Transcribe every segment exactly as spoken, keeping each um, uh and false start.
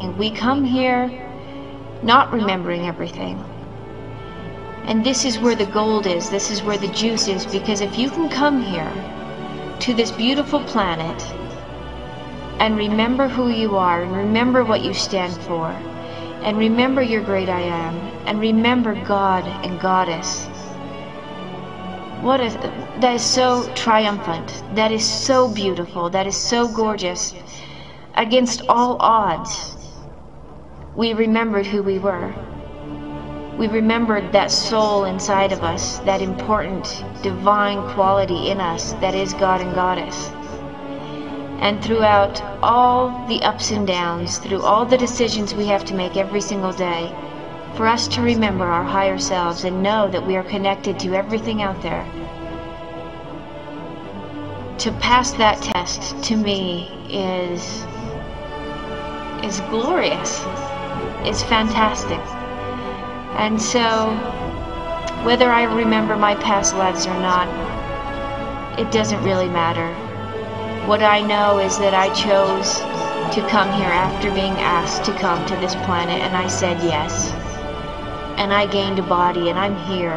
And we come here not remembering everything. And this is where the gold is, this is where the juice is, because if you can come here to this beautiful planet and remember who you are, and remember what you stand for, and remember your great I am, and remember God and Goddess, what is that is so triumphant, that is so beautiful, that is so gorgeous. Against all odds, we remembered who we were. We remembered that soul inside of us, that important divine quality in us that is God and Goddess. And throughout all the ups and downs, through all the decisions we have to make every single day, for us to remember our higher selves and know that we are connected to everything out there. To pass that test, to me, is, is glorious, it's fantastic. And so, whether I remember my past lives or not, it doesn't really matter. What I know is that I chose to come here after being asked to come to this planet, and I said yes. And I gained a body, and I'm here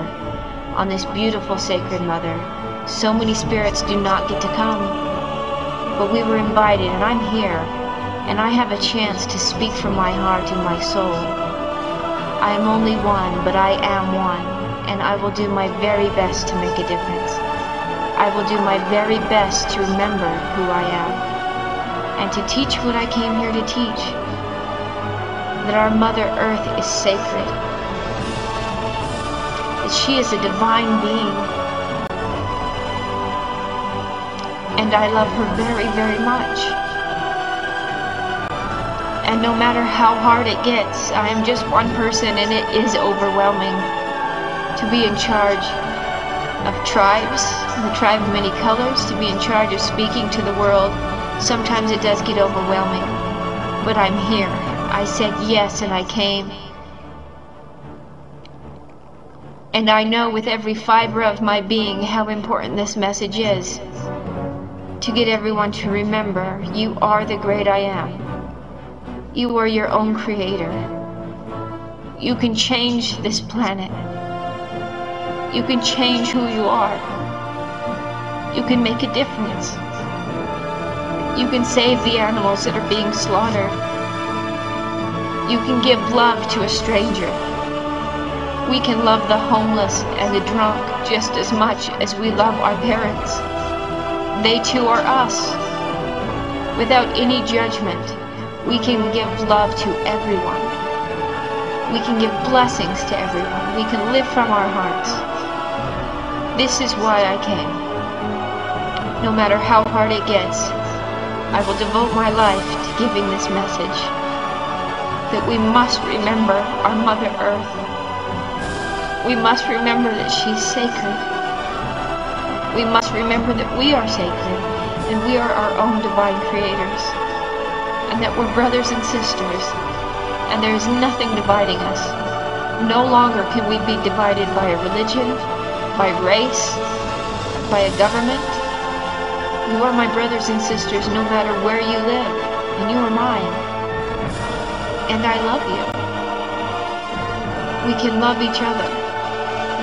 on this beautiful Sacred Mother. So many spirits do not get to come, but we were invited, and I'm here, and I have a chance to speak from my heart and my soul. I am only one, but I am one, and I will do my very best to make a difference. I will do my very best to remember who I am, and to teach what I came here to teach, that our Mother Earth is sacred, that she is a divine being, and I love her very, very much. And no matter how hard it gets, I am just one person, and it is overwhelming to be in charge of tribes, the tribe of many colors, to be in charge of speaking to the world. Sometimes it does get overwhelming, but I'm here. I said yes, and I came. And I know with every fiber of my being how important this message is, to get everyone to remember you are the great I am. You are your own creator. You can change this planet. You can change who you are. You can make a difference. You can save the animals that are being slaughtered. You can give love to a stranger. We can love the homeless and the drunk just as much as we love our parents. They too are us. Without any judgment, we can give love to everyone. We can give blessings to everyone. We can live from our hearts. This is why I came. No matter how hard it gets, I will devote my life to giving this message, that we must remember our Mother Earth. We must remember that she's sacred. We must remember that we are sacred, and we are our own divine creators, and that we're brothers and sisters, and there is nothing dividing us. No longer can we be divided by a religion, by race, by a government. You are my brothers and sisters no matter where you live, and you are mine. And I love you. We can love each other.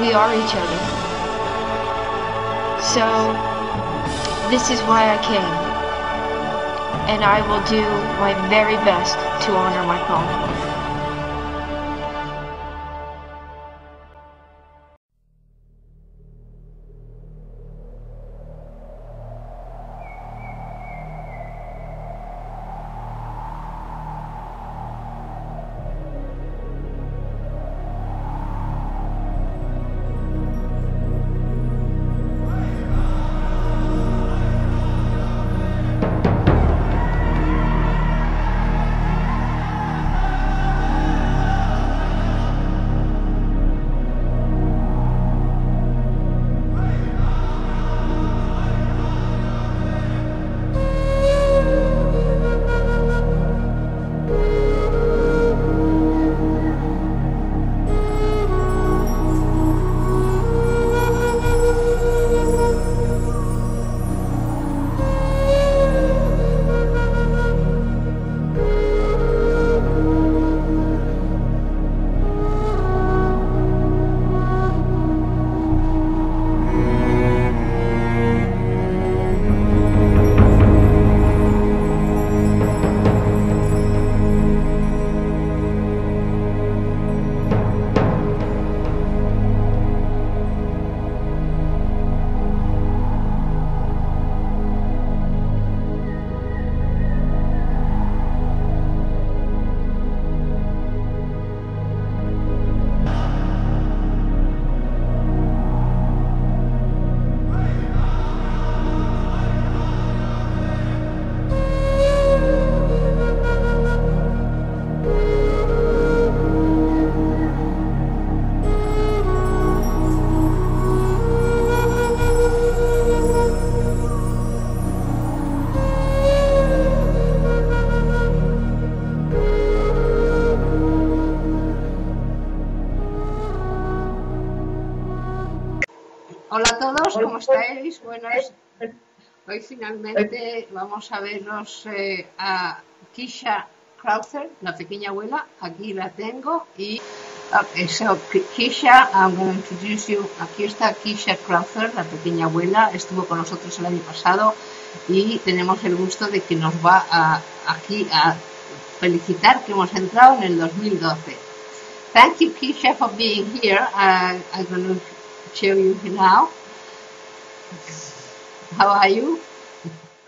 We are each other. So, this is why I came. And I will do my very best to honor my calling. noches, buenas. Hoy finalmente vamos a vernos eh, a Keisha Crowther, la pequeña abuela. Aquí la tengo. Y okay, so Keisha, I'm going to introduce you. Aquí está Keisha Crowther, la pequeña abuela. Estuvo con nosotros el año pasado y tenemos el gusto de que nos va a, aquí a felicitar que hemos entrado en el dos mil doce. Thank you, Keisha, for being here. Uh, I'm going to show you now. How are you?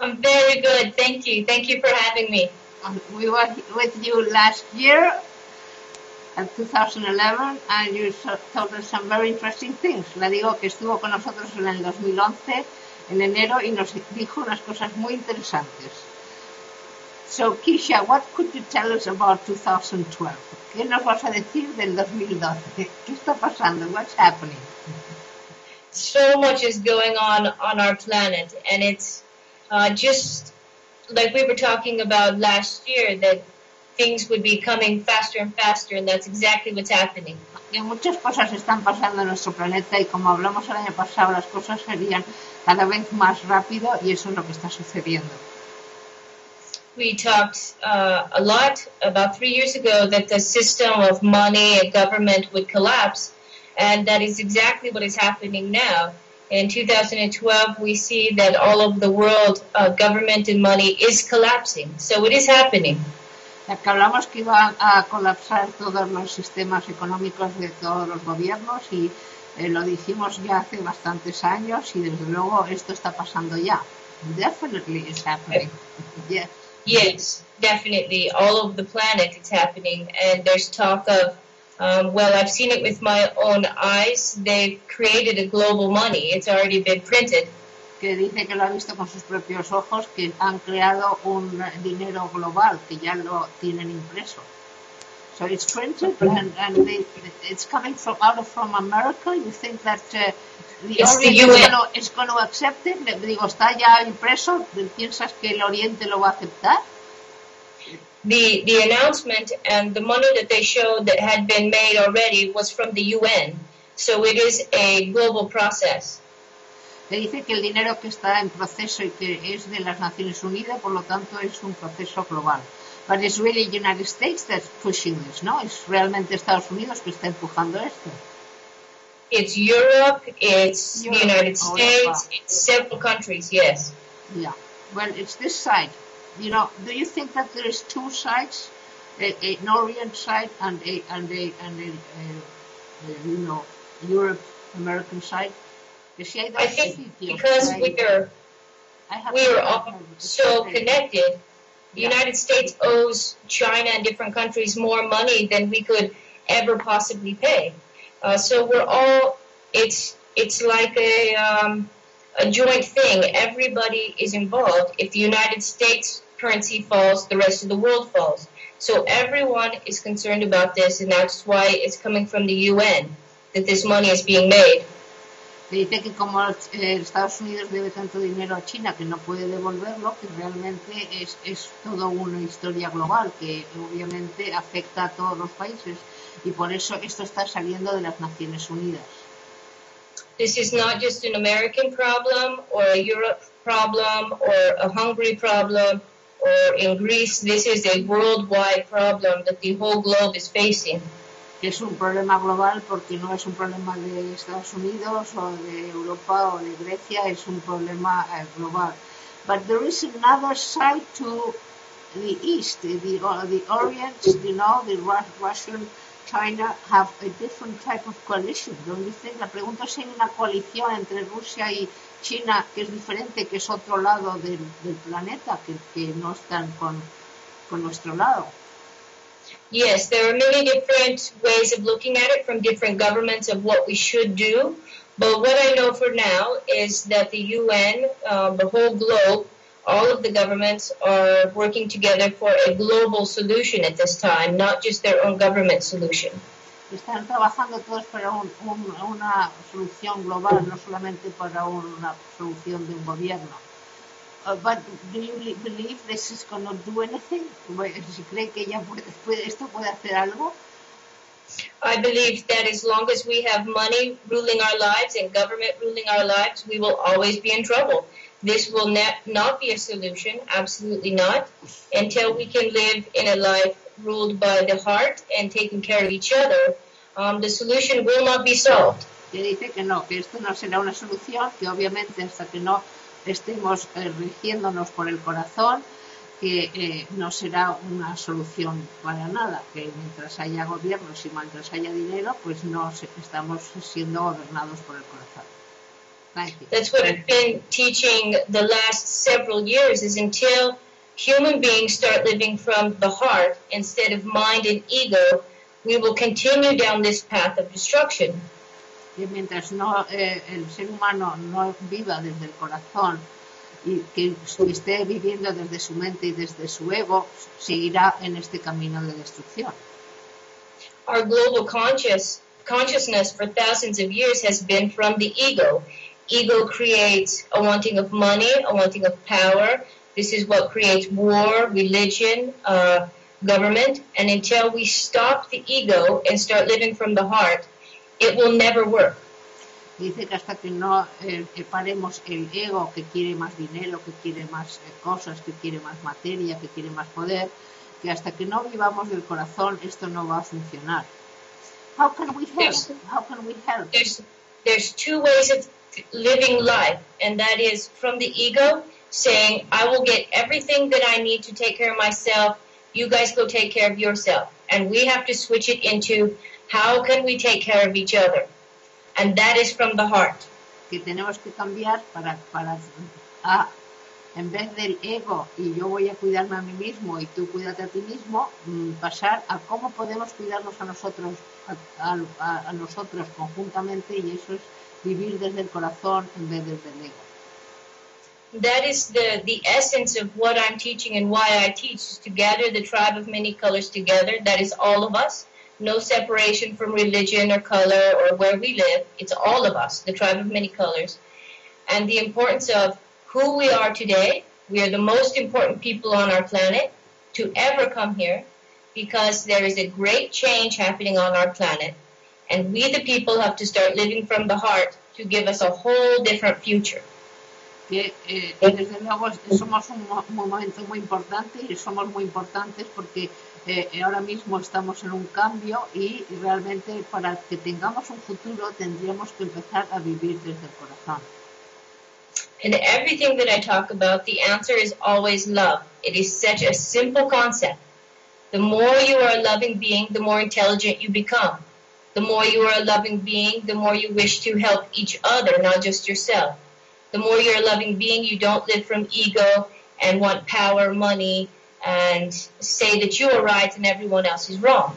I'm very good. Thank you. Thank you for having me. Um, we were with you last year, in two thousand eleven, and you told us some very interesting things. Le digo que estuvo con nosotros en el dos mil once, en enero, y nos dijo unas cosas muy interesantes. So, Keisha, what could you tell us about two thousand twelve? ¿Qué nos vas a decir del dos mil doce? ¿Qué está pasando? What's happening? So much is going on on our planet, and it's uh, just like we were talking about last year, that things would be coming faster and faster, and that's exactly what's happening. Que muchas cosas están pasando en nuestro planeta, y como hablamos el año pasado, las cosas serían cada vez más rápido, y eso es lo que está sucediendo. We talked uh, a lot about three years ago that the system of money and government would collapse, and that is exactly what is happening now. In two thousand twelve, we see that all over the world, uh, government and money is collapsing. So it is happening. Hablamos que iba a colapsar todos los sistemas económicos de todos los gobiernos, y eh, lo dijimos ya hace bastantes años, y desde luego esto está pasando ya. Definitely it's happening. Yes. Yes, definitely. All over the planet it's happening, and there's talk of, um, well, I've seen it with my own eyes, they've created a global money, it's already been printed. Que dice que lo ha visto con sus propios ojos, que han creado un dinero global, que ya lo tienen impreso. So it's printed, and, and they, it's coming from out of from America. You think that uh, the it's Orient the is, going to, is going to accept it? Le digo, está ya impreso. ¿Piensas que el Oriente lo va a aceptar? The the announcement and the money that they showed that had been made already was from the U N. So it is a global process. Le dice que el dinero que está en proceso y que es de las Naciones Unidas, por lo tanto es un proceso global. But it's really the United States that's pushing this, ¿no? Es realmente Estados Unidos que está empujando esto. It's Europe, it's Europe, the United States, it's several countries, yes. Yeah. Well, it's this side. You know, do you think that there is two sides, a, a, an Orient side and a and a and a, a, a you know Europe American side? I think because we are we are all so connected. The United States owes China and different countries more money than we could ever possibly pay. Uh, so we're all, it's it's like a, um, a joint thing. Everybody is involved. If the United States currency falls, the rest of the world falls. So everyone is concerned about this, and that's why it's coming from the U N, that this money is being made. Dice que como eh, Estados Unidos debe tanto dinero a China que no puede devolverlo, que realmente es, es toda una historia global que obviamente afecta a todos los países, y por eso esto está saliendo de las Naciones Unidas. This is not just an American problem or a Europe problem or a Hungary problem or in Greece. This is a worldwide problem that the whole globe is facing. Que es un problema global porque no es un problema de Estados Unidos o de Europa o de Grecia, es un problema global. But there is another side to the East, the, the Orient, you know, the Russian, China have a different type of coalition. Don't you think? La pregunta es si hay una coalición entre Rusia y China que es diferente, que es otro lado del, del planeta, que, que no están con, con nuestro lado. Yes, there are many different ways of looking at it from different governments of what we should do. But what I know for now is that the U N, uh, the whole globe, all of the governments are working together for a global solution at this time, not just their own government solution. Están trabajando todos para un, un, una solución global, no solamente para una solución de un gobierno. Uh, but do you believe this is going to do anything? ¿Se cree que ya puede, puede, esto puede hacer algo? I believe that as long as we have money ruling our lives and government ruling our lives, we will always be in trouble. This will not, not be a solution, absolutely not, until we can live in a life ruled by the heart and taking care of each other. Um, the solution will not be solved. Que dice que no, que esto no será una solución, que obviamente hasta que no estemos eh, rigiéndonos por el corazón, que eh, no será una solución para nada, que mientras haya gobiernos y mientras haya dinero, pues no se, estamos siendo gobernados por el corazón. Thank you. That's what I've been teaching the last several years, is until human beings start living from the heart instead of mind and ego, we will continue down this path of destruction. Que mientras no, eh, el ser humano no viva desde el corazón y que esté viviendo desde su mente y desde su ego, seguirá en este camino de destrucción. Our global conscious, consciousness for thousands of years has been from the ego. Ego creates a wanting of money, a wanting of power. This is what creates war, religion, uh, government. And until we stop the ego and start living from the heart, it will never work. Dice que hasta que no eh, paremos el ego que quiere más dinero, que quiere más eh, cosas, que quiere más materia, que quiere más poder, que hasta que no vivamos del corazón esto no va a funcionar. How can we help? There's, How can we help? There's, there's two ways of living life, and that is from the ego, saying, I will get everything that I need to take care of myself, you guys go take care of yourself. And we have to switch it into, how can we take care of each other? And that is from the heart. Que tenemos que cambiar para, para a, en vez del ego y yo voy a cuidarme a mí mismo y tú cuídate a ti mismo, pasar a cómo podemos cuidarnos a nosotros, a, a, a nosotros conjuntamente, y eso es vivir desde el corazón en vez desde el ego. That is the, the essence of what I'm teaching and why I teach, is to gather the tribe of many colors together. That is all of us. No separation from religion or color or where we live. It's all of us, the tribe of many colors. And the importance of who we are today. We are the most important people on our planet to ever come here, because there is a great change happening on our planet. And we, the people, have to start living from the heart to give us a whole different future. Que eh, desde luego somos un momento muy importante y somos muy importantes porque eh, ahora mismo estamos en un cambio y realmente para que tengamos un futuro tendríamos que empezar a vivir desde el corazón. And everything that I talk about, the answer is always love. It is such a simple concept. The more you are a loving being, the more intelligent you become. The more you are a loving being, the more you wish to help each other, not just yourself. The more you're a loving being, you don't live from ego and want power, money, and say that you are right and everyone else is wrong.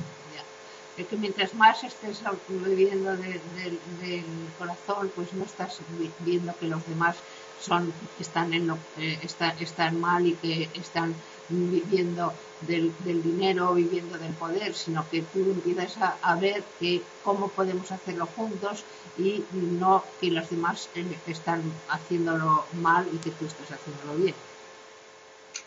Yeah. Que mientras más estés viviendo de, de, del corazón, pues no estás viendo que los demás son están en lo, eh, está, están mal y que están viviendo del, del dinero, viviendo del poder, sino que tú empiezas a, a ver que cómo podemos hacerlo juntos y no que los demás están haciéndolo mal y que tú estás haciéndolo bien.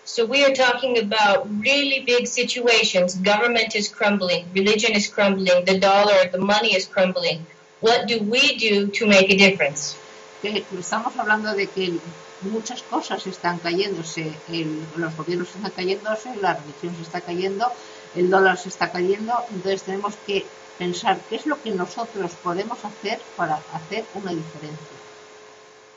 So we are talking about really big situations. Government is crumbling, religion is crumbling, the dollar, the money is crumbling. What do we do to make a difference? Que estamos hablando de que muchas cosas están cayéndose, el, los gobiernos están cayéndose, la religión se está cayendo, el dólar se está cayendo, entonces tenemos que pensar qué es lo que nosotros podemos hacer para hacer una diferencia.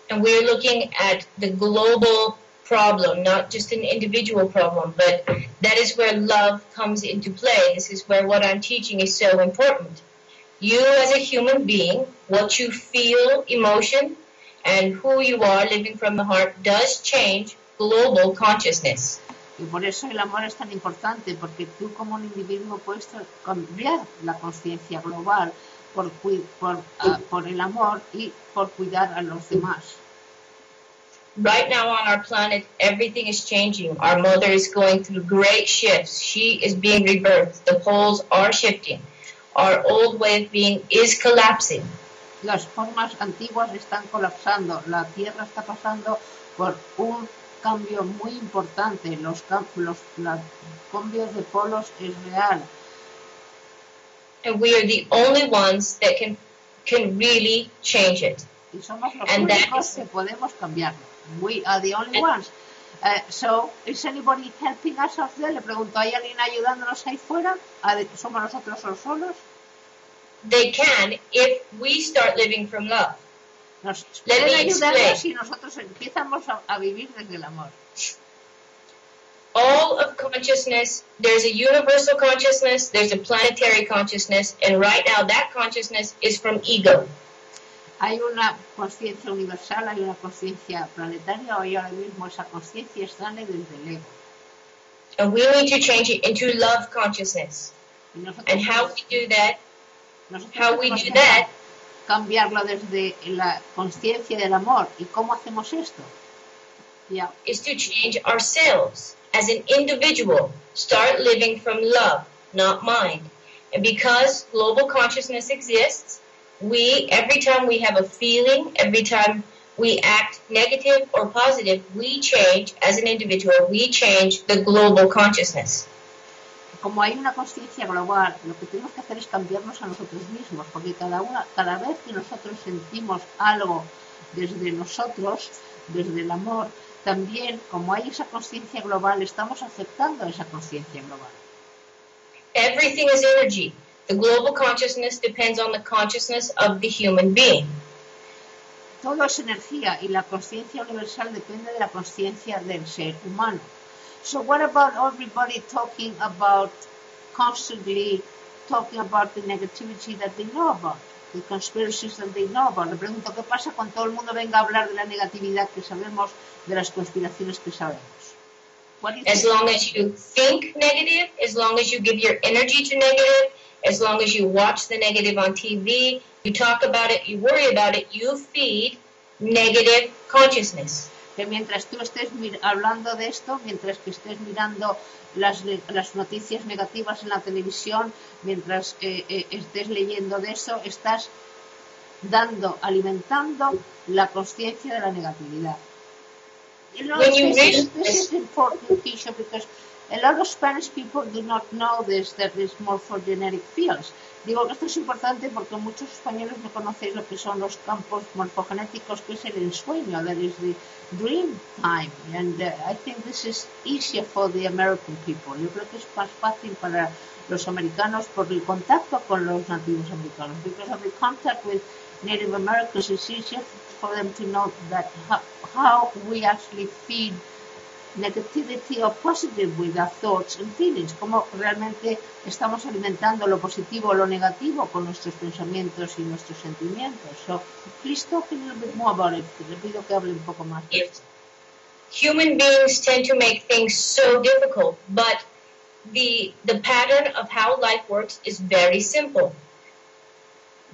And we're looking at the global problem, not just an individual problem, but that is where love comes into play. This is where what I'm teaching is so important. You as a human being, what you feel, emotion, and who you are living from the heart does change global consciousness. Y por eso el amor es tan importante, porque tú como un individuo puedes cambiar la conciencia global por, por, uh, por el amor y por cuidar a los demás. Right now on our planet, everything is changing. Our mother is going through great shifts. She is being rebirthed. The poles are shifting. Our old way of being is collapsing. Las formas antiguas están colapsando. La Tierra está pasando por un cambio muy importante. Los, los, los cambios de polos es real. and we are the only ones that can can really change it. Y somos los and únicos that, que podemos cambiarlo. We are the only and, ones. Uh, so, is anybody helping us out there? Le pregunto, ¿hay alguien ayudándonos ahí fuera? ¿Somos nosotros los solos? They can if we start living from love. Nos Let me explain. Si nosotros empezamos a, a vivir desde el amor. All of consciousness, there's a universal consciousness, there's a planetary consciousness, and right now that consciousness is from ego. Hay una conciencia universal, hay una conciencia planetaria, hoy ahora mismo esa conciencia sale desde el ego. And we need to change it into love consciousness. And how we do that, how we do that, cambiarlo desde la conciencia del amor. ¿Y cómo hacemos esto? Yeah. Is to change ourselves as an individual. Start living from love, not mind. And because global consciousness exists, we, every time we have a feeling, every time we act negative or positive, we change, as an individual, we change the global consciousness. Como hay una conciencia global, lo que tenemos que hacer es cambiarnos a nosotros mismos, porque cada una, cada vez que nosotros sentimos algo desde nosotros, desde el amor, también, como hay esa conciencia global, estamos aceptando esa conciencia global. Everything is energy. The global consciousness depends on the consciousness of the human being. Todo es energía y la conciencia universal depende de la conciencia del ser humano. So what about everybody talking about, constantly talking about the negativity that they know about, the conspiracies that they know about? Le pregunto, ¿qué pasa cuando todo el mundo venga a hablar de la negatividad que sabemos, de las conspiraciones que sabemos? As long as you think negative, as long as you give your energy to negative, as long as you watch the negative on T V, you talk about it, you worry about it, you feed negative consciousness. Que mientras tú estés hablando de esto, mientras que estés mirando las, las noticias negativas en la televisión, mientras eh, eh, estés leyendo de eso, estás dando, alimentando la conciencia de la negatividad. You know, When you this, read this is important, Keisha, because a lot of Spanish people do not know this, that there's more for genetic fields. Digo que esto es importante porque muchos españoles no conocéis lo que son los campos morfogenéticos, que es el ensueño, that is the dream time. And uh, I think this is easier for the American people. Yo creo que es más fácil para los americanos por el contacto con los nativos americanos. Because of the contact with Native Americans, it's easier for them to know that how, how we actually feed negativity or positive with our thoughts and feelings, como realmente estamos alimentando lo positivo o lo negativo con nuestros pensamientos y nuestros sentimientos. So, please talk a little bit more about it. Le pido que hable un poco más. Yes. Human beings tend to make things so difficult, but the the pattern of how life works is very simple.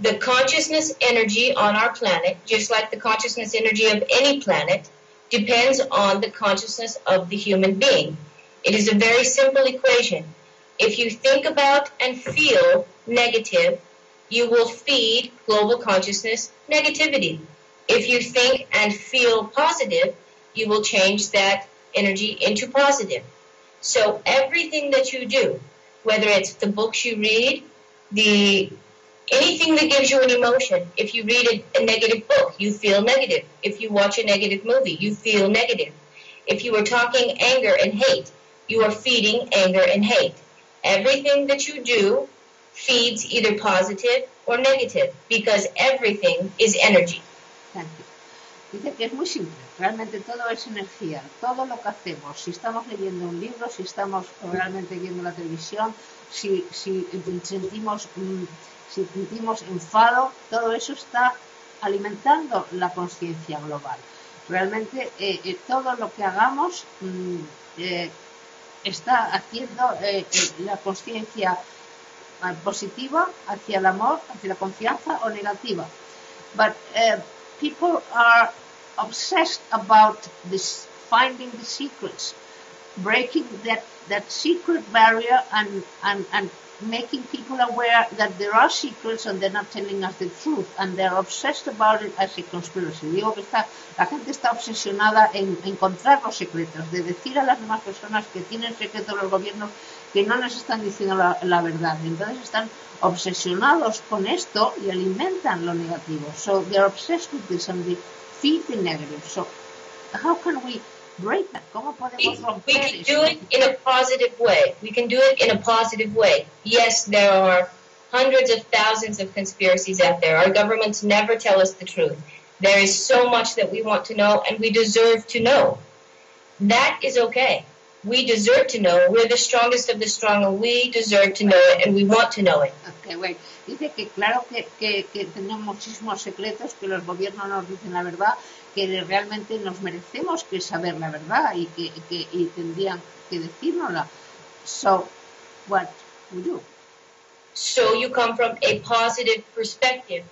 The consciousness energy on our planet, just like the consciousness energy of any planet, depends on the consciousness of the human being. It is a very simple equation. If you think about and feel negative, you will feed global consciousness negativity. If you think and feel positive, you will change that energy into positive. So everything that you do, whether it's the books you read, the anything that gives you an emotion, if you read a, a negative book, you feel negative. If you watch a negative movie, you feel negative. If you are talking anger and hate, you are feeding anger and hate. Everything that you do feeds either positive or negative, because everything is energy. Thank you. Dice que es muy simple, realmente todo es energía, todo lo que hacemos, si estamos leyendo un libro, si estamos realmente viendo la televisión, si, si sentimos, si sentimos enfado, todo eso está alimentando la conciencia global. Realmente eh, eh, todo lo que hagamos mm, eh, está haciendo eh, eh, la conciencia positiva hacia el amor, hacia la confianza o negativa. But, uh, people are obsessed about this, finding the secrets breaking that, that secret barrier and, and, and making people aware that there are secrets and they're not telling us the truth, and they're obsessed about it as a conspiracy. Digo que está, la gente está obsesionada en encontrar los secretos, de decir a las demás personas que tienen secretos los gobiernos, que no nos están diciendo la, la verdad. Entonces están obsesionados con esto y alimentan lo negativo. So they're obsessed with this and they feed the negative. So how can we break that? ¿Cómo podemos romper eso? We can do it in a positive way. We can do it in a positive way. Yes, there are hundreds of thousands of conspiracies out there. Our governments never tell us the truth. There is so much that we want to know and we deserve to know. That is okay. We deserve to know. We're the strongest of the strong and we deserve to know it and we want to know it. Okay, wait. Dice que claro que, que, que tenemos muchísimos secretos, que los gobiernos nos dicen la verdad, que realmente nos merecemos que saber la verdad y que, que y tendrían que decírnosla. So, what do we do? So you come from a positive perspective.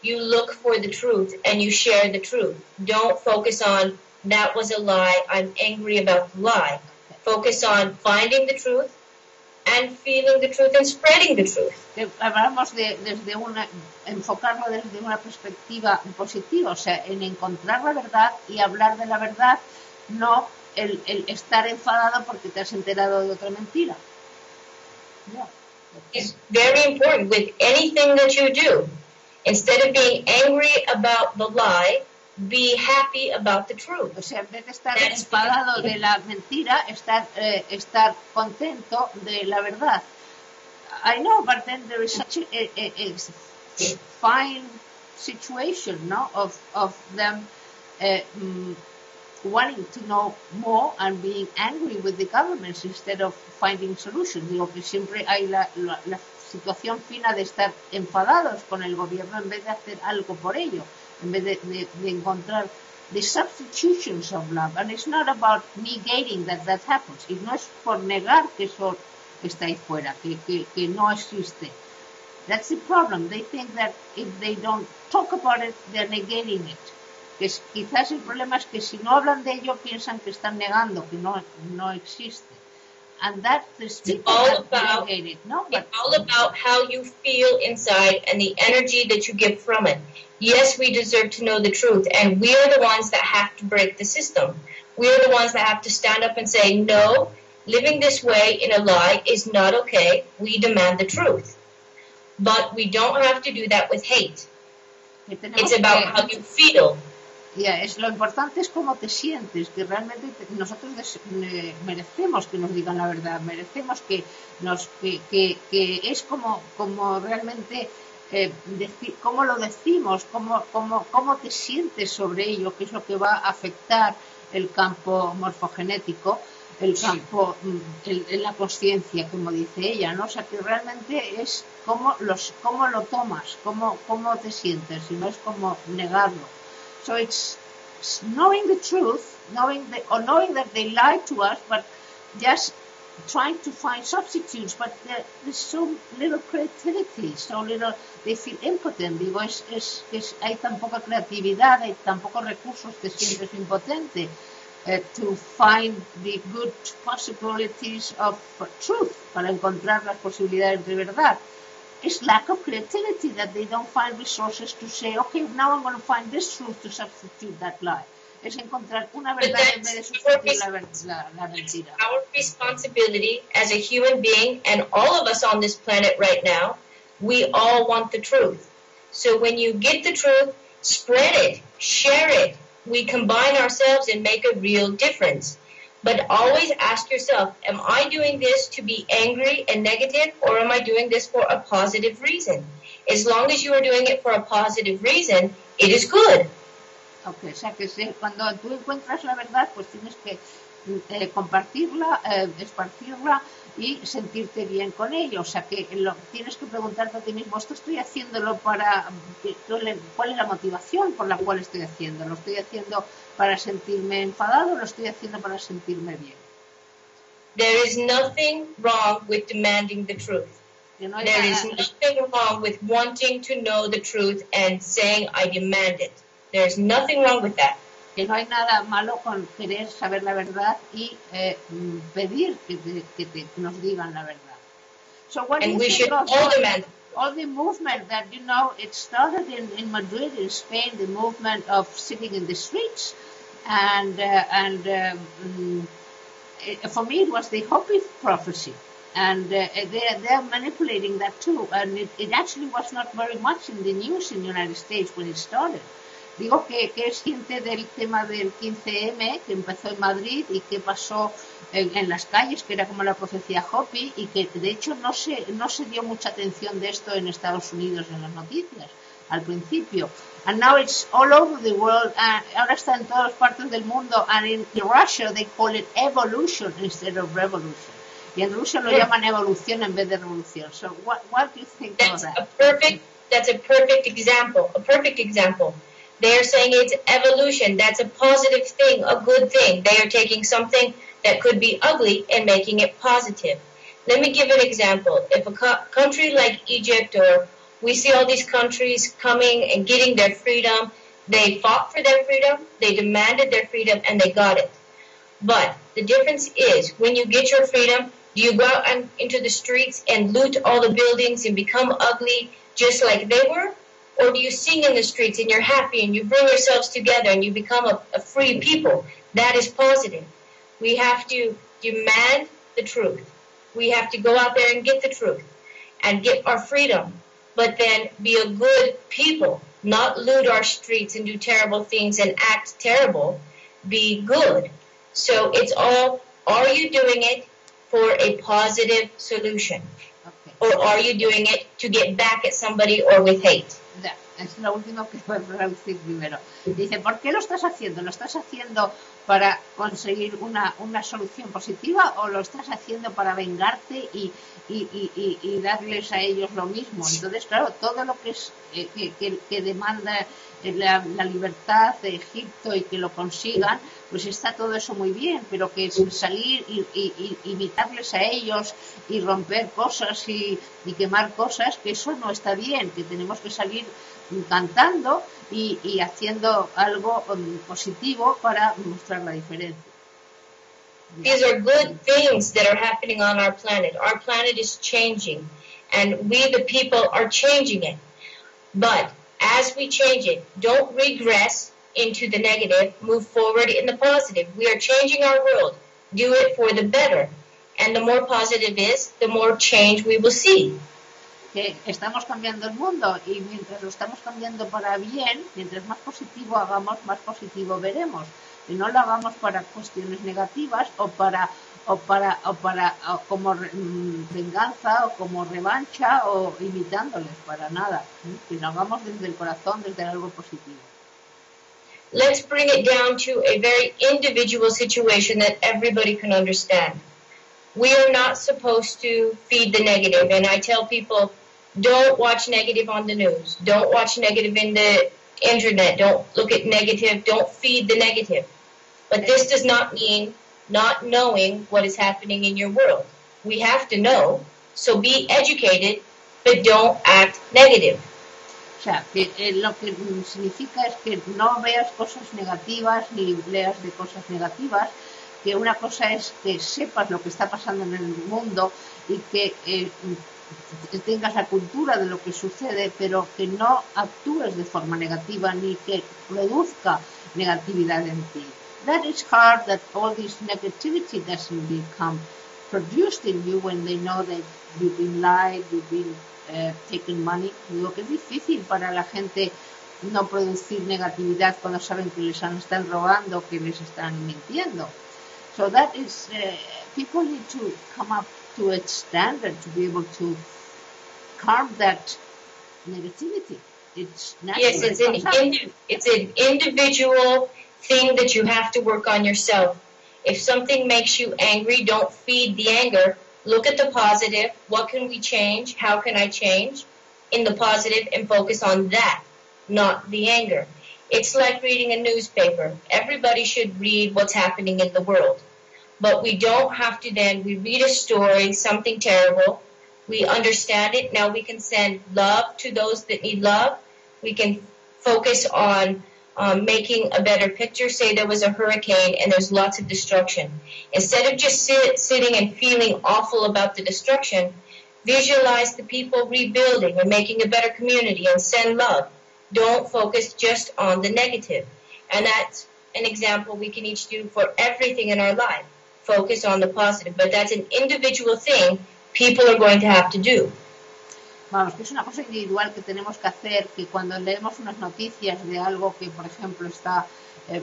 You look for the truth and you share the truth. Don't focus on, that was a lie, I'm angry about the lie. Focus on finding the truth and feeling the truth and spreading the truth. Hablamos de, desde una, enfocarlo desde una perspectiva positiva, o sea, en encontrar la verdad y hablar de la verdad, no el, el estar enfadado porque te has enterado de otra mentira. Yeah. Okay. It's very important with anything that you do. Instead of being angry about the lie, be happy about the truth. O sea, en vez de estar That's enfadado de la mentira, estar, eh, estar contento de la verdad. I know, but then there is such a, a, a fine situation, no, of, of them uh, um, wanting to know more and being angry with the governments instead of finding solutions. Digo que siempre hay la, la, la situación fina de estar enfadados con el gobierno en vez de hacer algo por ello. En vez de, de, de encontrar the substitutions of love. And it's not about negating that that happens. Y no es por negar que eso está ahí fuera, que, que, que no existe. That's the problem. They think that if they don't talk about it, they're negating it. Que quizás el problema es que si no hablan de ello, piensan que están negando, que no, no existe. And that is all about, it, no? But, it's all about how you feel inside and the energy that you give from it. Yes, we deserve to know the truth, and we are the ones that have to break the system. We are the ones that have to stand up and say, no, living this way in a lie is not okay. We demand the truth. But we don't have to do that with hate. It's about how you feel. Yeah, es, lo importante es cómo te sientes, que realmente te, nosotros des, eh, merecemos que nos digan la verdad, merecemos que nos que, que, que es como, como realmente eh, deci, cómo lo decimos, cómo, cómo, cómo te sientes sobre ello, que es lo que va a afectar el campo morfogenético, el campo, el, el, la conciencia, como dice ella, ¿no? O sea, que realmente es cómo, los, cómo lo tomas, cómo, cómo te sientes, y no es como negarlo. So it's knowing the truth, knowing the, or knowing that they lied to us, but just trying to find substitutes. But there, there's so little creativity, so little, they feel impotent. Digo, es, es, es, hay tan poca creatividad, hay tan pocos recursos, te sientes impotente uh, to find the good possibilities of truth, para encontrar las posibilidades de verdad. It's lack of creativity that they don't find resources to say, okay, now I'm going to find this truth to substitute that lie. Es encontrar una verdad en vez de sustituir la, la, la mentira. Our responsibility as a human being, and all of us on this planet right now, we all want the truth. So when you get the truth, spread it, share it. We combine ourselves and make a real difference. But always ask yourself, am I doing this to be angry and negative, or am I doing this for a positive reason? As long as you are doing it for a positive reason, it is good. Okay, o sea que si, cuando tú encuentras la verdad, pues tienes que eh, compartirla, eh, esparcirla y sentirte bien con ello. O sea que lo, tienes que preguntarte a ti mismo, ¿esto estoy haciéndolo para, cuál es la motivación por la cual estoy haciendo? ¿Lo estoy haciendo para sentirme enfadado, lo estoy haciendo para sentirme bien? There is nothing wrong with demanding the truth. No hay There nada. is nothing wrong with wanting to know the truth and saying I demand it. There is nothing wrong with that. que no hay nada malo con querer saber la verdad y eh, pedir que, te, que te, nos digan la verdad. So what and we should all demand. All the movement that, you know, it started in, in Madrid, in Spain, the movement of sitting in the streets. And, uh, and um, it, for me, it was the Hopi prophecy. And uh, they're, they're manipulating that too. And it, it actually was not very much in the news in the United States when it started. Digo que, que es gente del tema del quince eme, que empezó en Madrid y que pasó en, en las calles, que era como la profecía Hopi, y que de hecho no se, no se dio mucha atención de esto en Estados Unidos en las noticias al principio. And now it's all over the world. Uh, ahora está en todas partes del mundo. And in Russia they call it evolution instead of revolution. Y en Rusia lo llaman evolución en vez de revolución. So what, what do you think that's about that? A perfect, that's a perfect example. A perfect example. They are saying it's evolution. That's a positive thing, a good thing. They are taking something that could be ugly and making it positive. Let me give an example. If a co country like Egypt, or we see all these countries coming and getting their freedom, they fought for their freedom, they demanded their freedom, and they got it. But the difference is, when you get your freedom, do you go out on, into the streets and loot all the buildings and become ugly just like they were? Or do you sing in the streets and you're happy and you bring yourselves together and you become a, a free people? That is positive. We have to demand the truth. We have to go out there and get the truth and get our freedom. But then be a good people, not loot our streets and do terrible things and act terrible. Be good. So it's all, are you doing it for a positive solution? Or are you doing it to get back at somebody or with hate? Es lo último que voy a traducir primero. Dice, ¿por qué lo estás haciendo? ¿Lo estás haciendo para conseguir una, una solución positiva o lo estás haciendo para vengarte y, y, y, y darles a ellos lo mismo? Entonces, claro, todo lo que, es, que, que, que demanda la, la libertad de Egipto y que lo consigan, pues está todo eso muy bien, pero que salir y, y, y imitarles a ellos y romper cosas y, y quemar cosas, que eso no está bien, que tenemos que salir cantando y, y haciendo algo positivo para mostrar la diferencia. These are good things that are happening on our planet. Our planet is changing, and we the people are changing it. But as we change it, don't regress into the negative, move forward in the positive. We are changing our world. Do it for the better. And the more positive is, the more change we will see. Que estamos cambiando el mundo y mientras lo estamos cambiando para bien, mientras más positivo hagamos, más positivo veremos. Y no lo hagamos para cuestiones negativas o para o para o para o como venganza o como revancha o imitándoles, para nada. Que lo hagamos desde el corazón, desde algo positivo. Let's bring it down to a very individual situation that everybody can understand. We are not supposed to feed the negative, and I tell people, don't watch negative on the news. Don't watch negative in the internet. Don't look at negative. Don't feed the negative. But this does not mean not knowing what is happening in your world. We have to know, so be educated, but don't act negative. O sea, que, eh, lo que significa es que no veas cosas negativas ni leas de cosas negativas. Que una cosa es que sepas lo que está pasando en el mundo y que eh, tengas la cultura de lo que sucede, pero que no actúes de forma negativa ni que produzca negatividad en ti. That is hard, that all this negativity doesn't become produced in you when they know that you've been lied, you've been uh, taken money. Lo que es difícil para la gente no producir negatividad cuando saben que les están robando, que les están mintiendo. So that is, uh, people need to come up to a standard to be able to curb that negativity. It's natural. Yes, it's an, indi it's an individual thing that you have to work on yourself. If something makes you angry, don't feed the anger. Look at the positive. What can we change? How can I change? In the positive and focus on that, not the anger. It's like reading a newspaper. Everybody should read what's happening in the world. But we don't have to then, we read a story, something terrible, we understand it, now we can send love to those that need love, we can focus on um, making a better picture. Say there was a hurricane and there's lots of destruction. Instead of just sit, sitting and feeling awful about the destruction, visualize the people rebuilding and making a better community and send love. Don't focus just on the negative. And that's an example we can each do for everything in our life. Focus on the positive. But that's an individual thing people are going to have to do. Vamos, que es una cosa individual que tenemos que hacer, que cuando leemos unas noticias de algo que, por ejemplo, está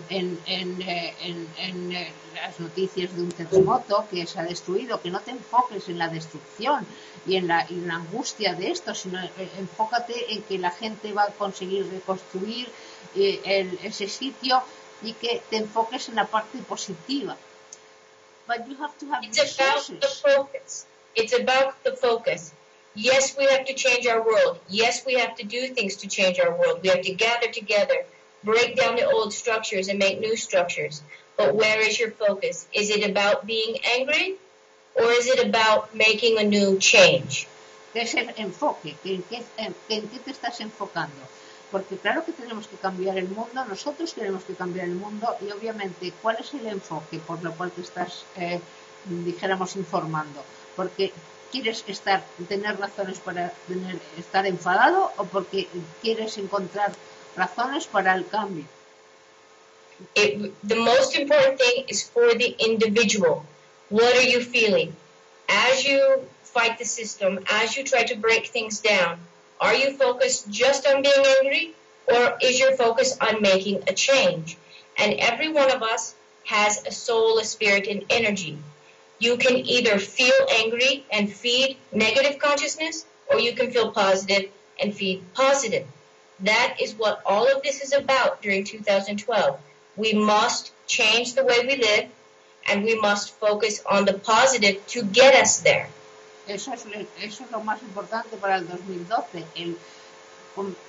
en, en, en, en las noticias de un terremoto que se ha destruido, que no te enfoques en la destrucción y en la, y en la angustia de esto, sino enfócate en que la gente va a conseguir reconstruir el, ese sitio y que te enfoques en la parte positiva. But you have to have It's resources. About the focus. It's about the focus. Yes, we have to change our world. Yes, we have to do things to change our world. We have to gather together, break down the old structures and make new structures. But where is your focus? Is it about being angry or is it about making a new change? ¿Qué es el enfoque? ¿En qué, en, en qué te estás enfocando? Porque claro que tenemos que cambiar el mundo, nosotros tenemos que cambiar el mundo y obviamente, ¿cuál es el enfoque por lo cual te estás, eh, dijéramos, informando? Porque quieres estar, tener razones para tener, estar enfadado o porque quieres encontrar razones para el cambio. It, the most important thing is for the individual. What are you feeling? As you fight the system, as you try to break things down, are you focused just on being angry or is your focus on making a change? And every one of us has a soul, a spirit, and energy. You can either feel angry and feed negative consciousness, or you can feel positive and feed positive. That is what all of this is about during two thousand twelve. We must change the way we live, and we must focus on the positive to get us there. Eso es, eso es lo más importante para el dos mil doce, el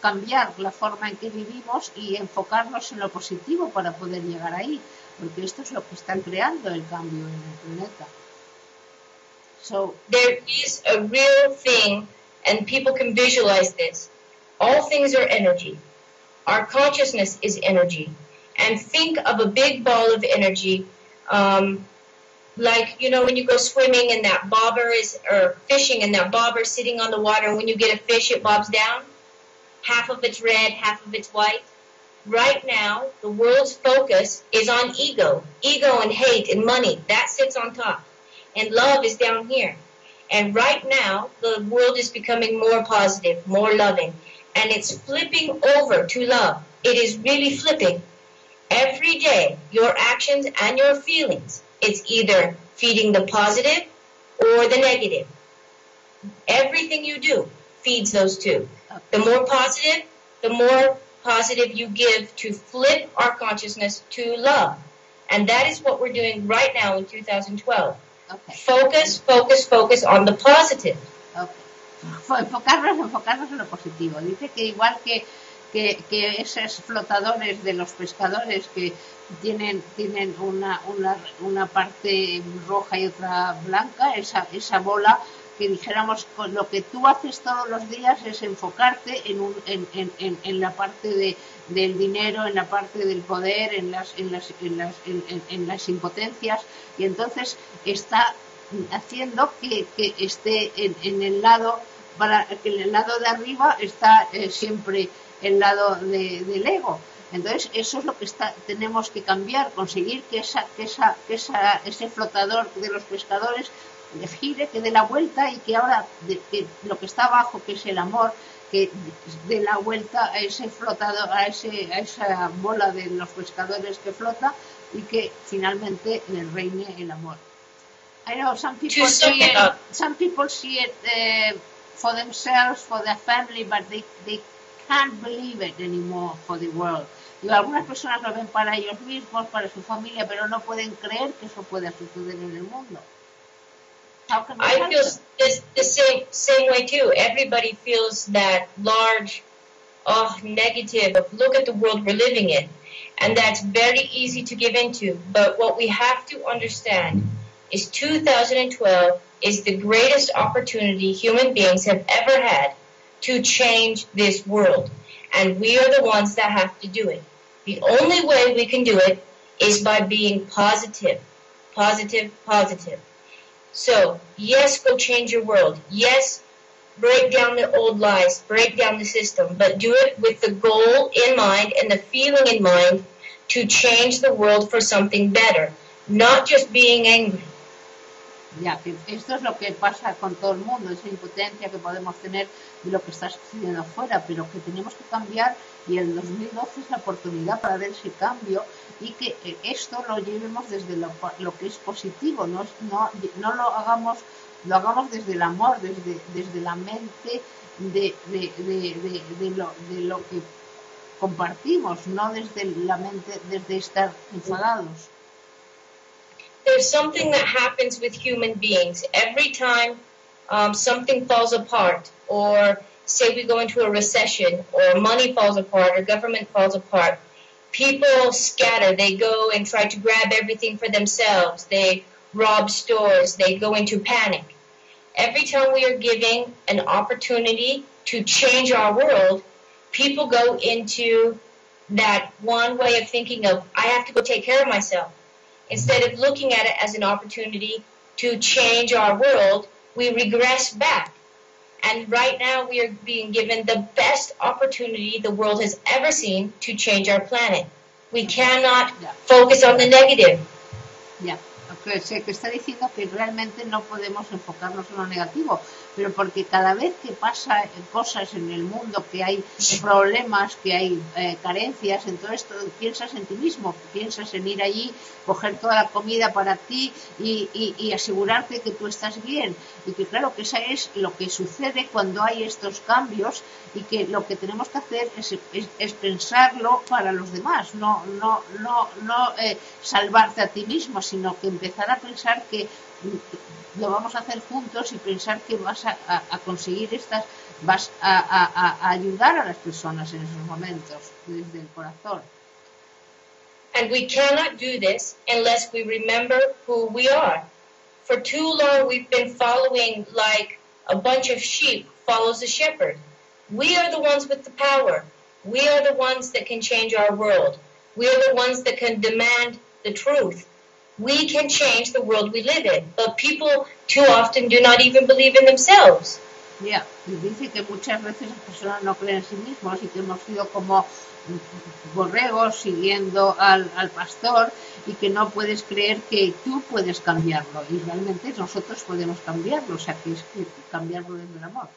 cambiar la forma en que vivimos y enfocarnos en lo positivo para poder llegar ahí. Porque esto es lo que están creando el cambio en el planeta. So, there is a real thing, and people can visualize this. All things are energy. Our consciousness is energy. And think of a big ball of energy, um, like, you know, when you go swimming and that bobber is, or fishing and that bobber is sitting on the water, and when you get a fish, it bobs down. Half of it's red, half of it's white. Right now, the world's focus is on ego. Ego and hate and money, that sits on top. And love is down here. And right now, the world is becoming more positive, more loving. And it's flipping over to love. It is really flipping. Every day, your actions and your feelings, it's either feeding the positive or the negative. Everything you do feeds those two. The more positive, the more positive you give to flip our consciousness to love. And that is what we're doing right now in two thousand twelve. Okay. Focus, focus, focus on the positive. Okay. Enfocarnos, enfocarnos en lo positivo. Dice que igual que, que, que esos flotadores de los pescadores que tienen, tienen una, una, una parte roja y otra blanca, esa, esa bola, que dijéramos, lo que tú haces todos los días es enfocarte en, un, en, en, en, en la parte de, del dinero, en la parte del poder, en las, en las, en las, en, en, en las impotencias, y entonces está haciendo que, que esté en, en el lado, para que el lado de arriba está eh, siempre el lado de, del ego. Entonces eso es lo que está, tenemos que cambiar, conseguir que, esa, que, esa, que esa, ese flotador de los pescadores que gire, que dé la vuelta y que ahora de, que lo que está abajo, que es el amor, que dé la vuelta a ese flotador, a, ese, a esa bola de los pescadores que flota y que finalmente le reine el amor. I know some people see it, some people see it uh, for themselves, for their family, but they, they can't believe it anymore for the world. Y algunas personas lo ven para ellos mismos, para su familia, pero no pueden creer que eso pueda suceder en el mundo. I feel this, the same same way too. Everybody feels that large, oh, negative of look at the world we're living in, and that's very easy to give into. But what we have to understand is two thousand twelve is the greatest opportunity human beings have ever had to change this world, and we are the ones that have to do it. The only way we can do it is by being positive, positive, positive. So, yes, go change your world. Yes, break down the old lies, break down the system, but do it with the goal in mind and the feeling in mind to change the world for something better, not just being angry. Ya, que esto es lo que pasa con todo el mundo, esa impotencia que podemos tener de lo que está sucediendo afuera, pero que tenemos que cambiar, y el dos mil doce es la oportunidad para ver ese cambio y que esto lo llevemos desde lo, lo que es positivo, no, no, no lo hagamos, lo hagamos desde el amor, desde, desde la mente de, de, de, de, de, lo, de lo que compartimos, no desde la mente, desde estar enfadados. There's something that happens with human beings. Every time um, something falls apart, or say we go into a recession, or money falls apart, or government falls apart, people scatter. They go and try to grab everything for themselves. They rob stores. They go into panic. Every time we are giving an opportunity to change our world, people go into that one way of thinking of, I have to go take care of myself. Instead of looking at it as an opportunity to change our world, we regress back. And right now we are being given the best opportunity the world has ever seen to change our planet. We cannot yeah. focus on the negative. Yeah. Okay. Se está diciendo que realmente no podemos enfocarnos en lo negativo, pero porque cada vez que pasa cosas en el mundo, que hay problemas, que hay eh, carencias, entonces todo, piensas en ti mismo, piensas en ir allí, coger toda la comida para ti y, y, y asegurarte que tú estás bien. Y que claro que eso es lo que sucede cuando hay estos cambios, y que lo que tenemos que hacer es, es, es pensarlo para los demás, no, no, no, no eh, salvarte a ti mismo, sino que empezar a pensar que lo vamos a hacer juntos y pensar que vas a, a, a conseguir estas, vas a, a, a ayudar a las personas en esos momentos desde el corazón. And we cannot do this unless we remember who we are. For too long we've been following like a bunch of sheep follows a shepherd. We are the ones with the power. We are the ones that can change our world. We are the ones that can demand the truth. We can change the world we live in, but people too often do not even believe in themselves. Yeah, y dice que muchas veces las personas no creen en sí mismos y que hemos sido como borregos siguiendo al, al pastor, y que no puedes creer que tú puedes cambiarlo, y realmente nosotros podemos cambiarlo, o sea que es que cambiarlo desde el amor.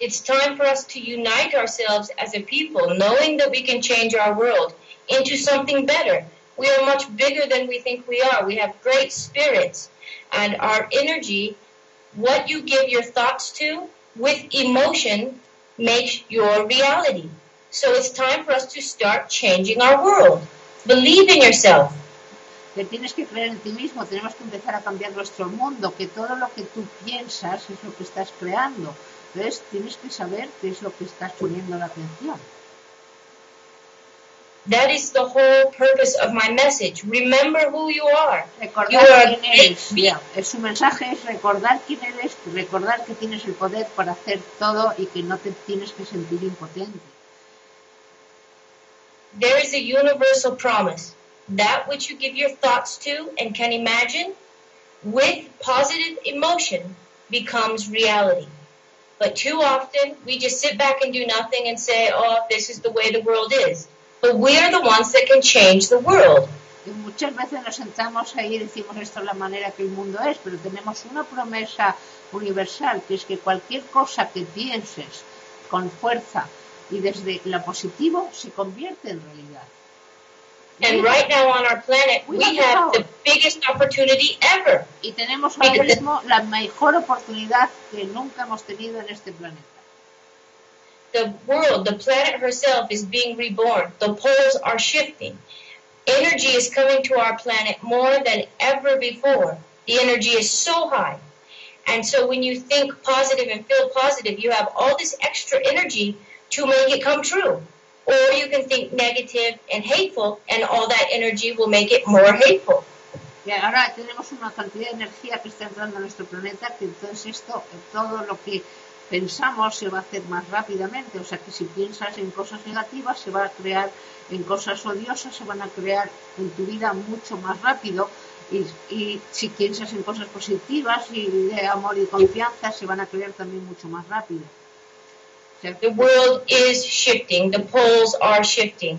It's time for us to unite ourselves as a people, knowing that we can change our world into something better. We are much bigger than we think we are. We have great spirits, and our energy, what you give your thoughts to with emotion, makes your reality. So it's time for us to start changing our world. Believe in yourself. Que tienes que creer en ti mismo, tenemos que empezar a cambiar nuestro mundo, que todo lo que tú piensas es lo que estás creando. Entonces tienes que saber qué es lo que estás poniendo la atención. That is the whole purpose of my message. Remember who you are. Recordar you are quién eres. Yeah. Su mensaje es recordar quién eres, recordar que tienes el poder para hacer todo y que no te tienes que sentir impotente. There is a universal promise. That which you give your thoughts to and can imagine with positive emotion becomes reality. But too often we just sit back and do nothing and say, oh, this is the way the world is. But we are the ones that can change the world. Y muchas veces nos sentamos ahí y decimos, esto es la manera que el mundo es, pero tenemos una promesa universal, que es que cualquier cosa que pienses con fuerza y desde lo positivo se convierte en realidad. And right now on our planet we have the biggest opportunity ever. Y tenemos ahora mismo la mejor oportunidad que nunca hemos tenido en este planeta. The world, the planet herself is being reborn. The poles are shifting. Energy is coming to our planet more than ever before. The energy is so high. And so when you think positive and feel positive, you have all this extra energy to make it come true. Or you can think negative and hateful, and all that energy will make it more hateful. Y ahora tenemos una cantidad de energía que está entrando a nuestro planeta, que entonces esto, todo lo que pensamos se va a hacer más rápidamente, o sea que si piensas en cosas negativas se va a crear, en cosas odiosas se van a crear en tu vida mucho más rápido, y, y si piensas en cosas positivas y de amor y confianza se van a crear también mucho más rápido. O sea, the world is shifting, the poles are shifting.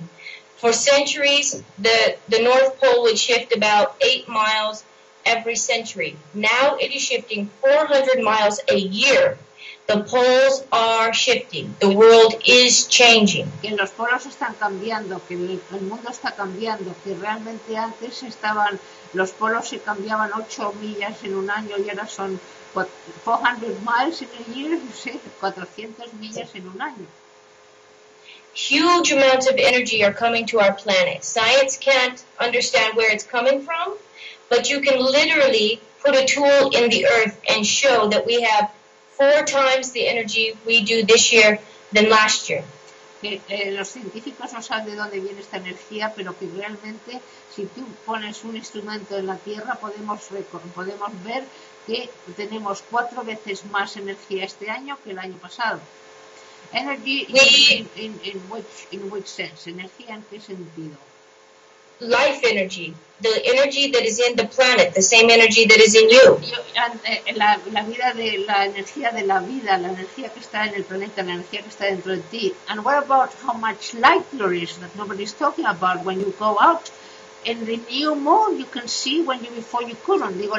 For centuries, the, the North Pole would shift about eight miles every century. Now it is shifting four hundred miles a year. The poles are shifting. The world is changing. Que los polos están cambiando, que el, el mundo está cambiando, que realmente antes estaban, los polos se cambiaban ocho millas en un año y ahora son four hundred miles in a year, cuatrocientas millas en un año. Huge amounts of energy are coming to our planet. Science can't understand where it's coming from, but you can literally put a tool in the earth and show that we have four times the energy we do this year than last year. Que, eh, los científicos no saben de dónde viene esta energía, pero que realmente si tú pones un instrumento en la Tierra podemos, podemos ver que tenemos cuatro veces más energía este año que el año pasado. Energy in, in, in, which, in which sense? Energía en qué sentido? Life energy, the energy that is in the planet, the same energy that is in you. La, la vida de la energía de la vida, la energía que está en el planeta, la energía que está dentro de ti. And what about how much light there is that nobody's talking about when you go out in the new moon? You can see when you before you couldn't. Digo,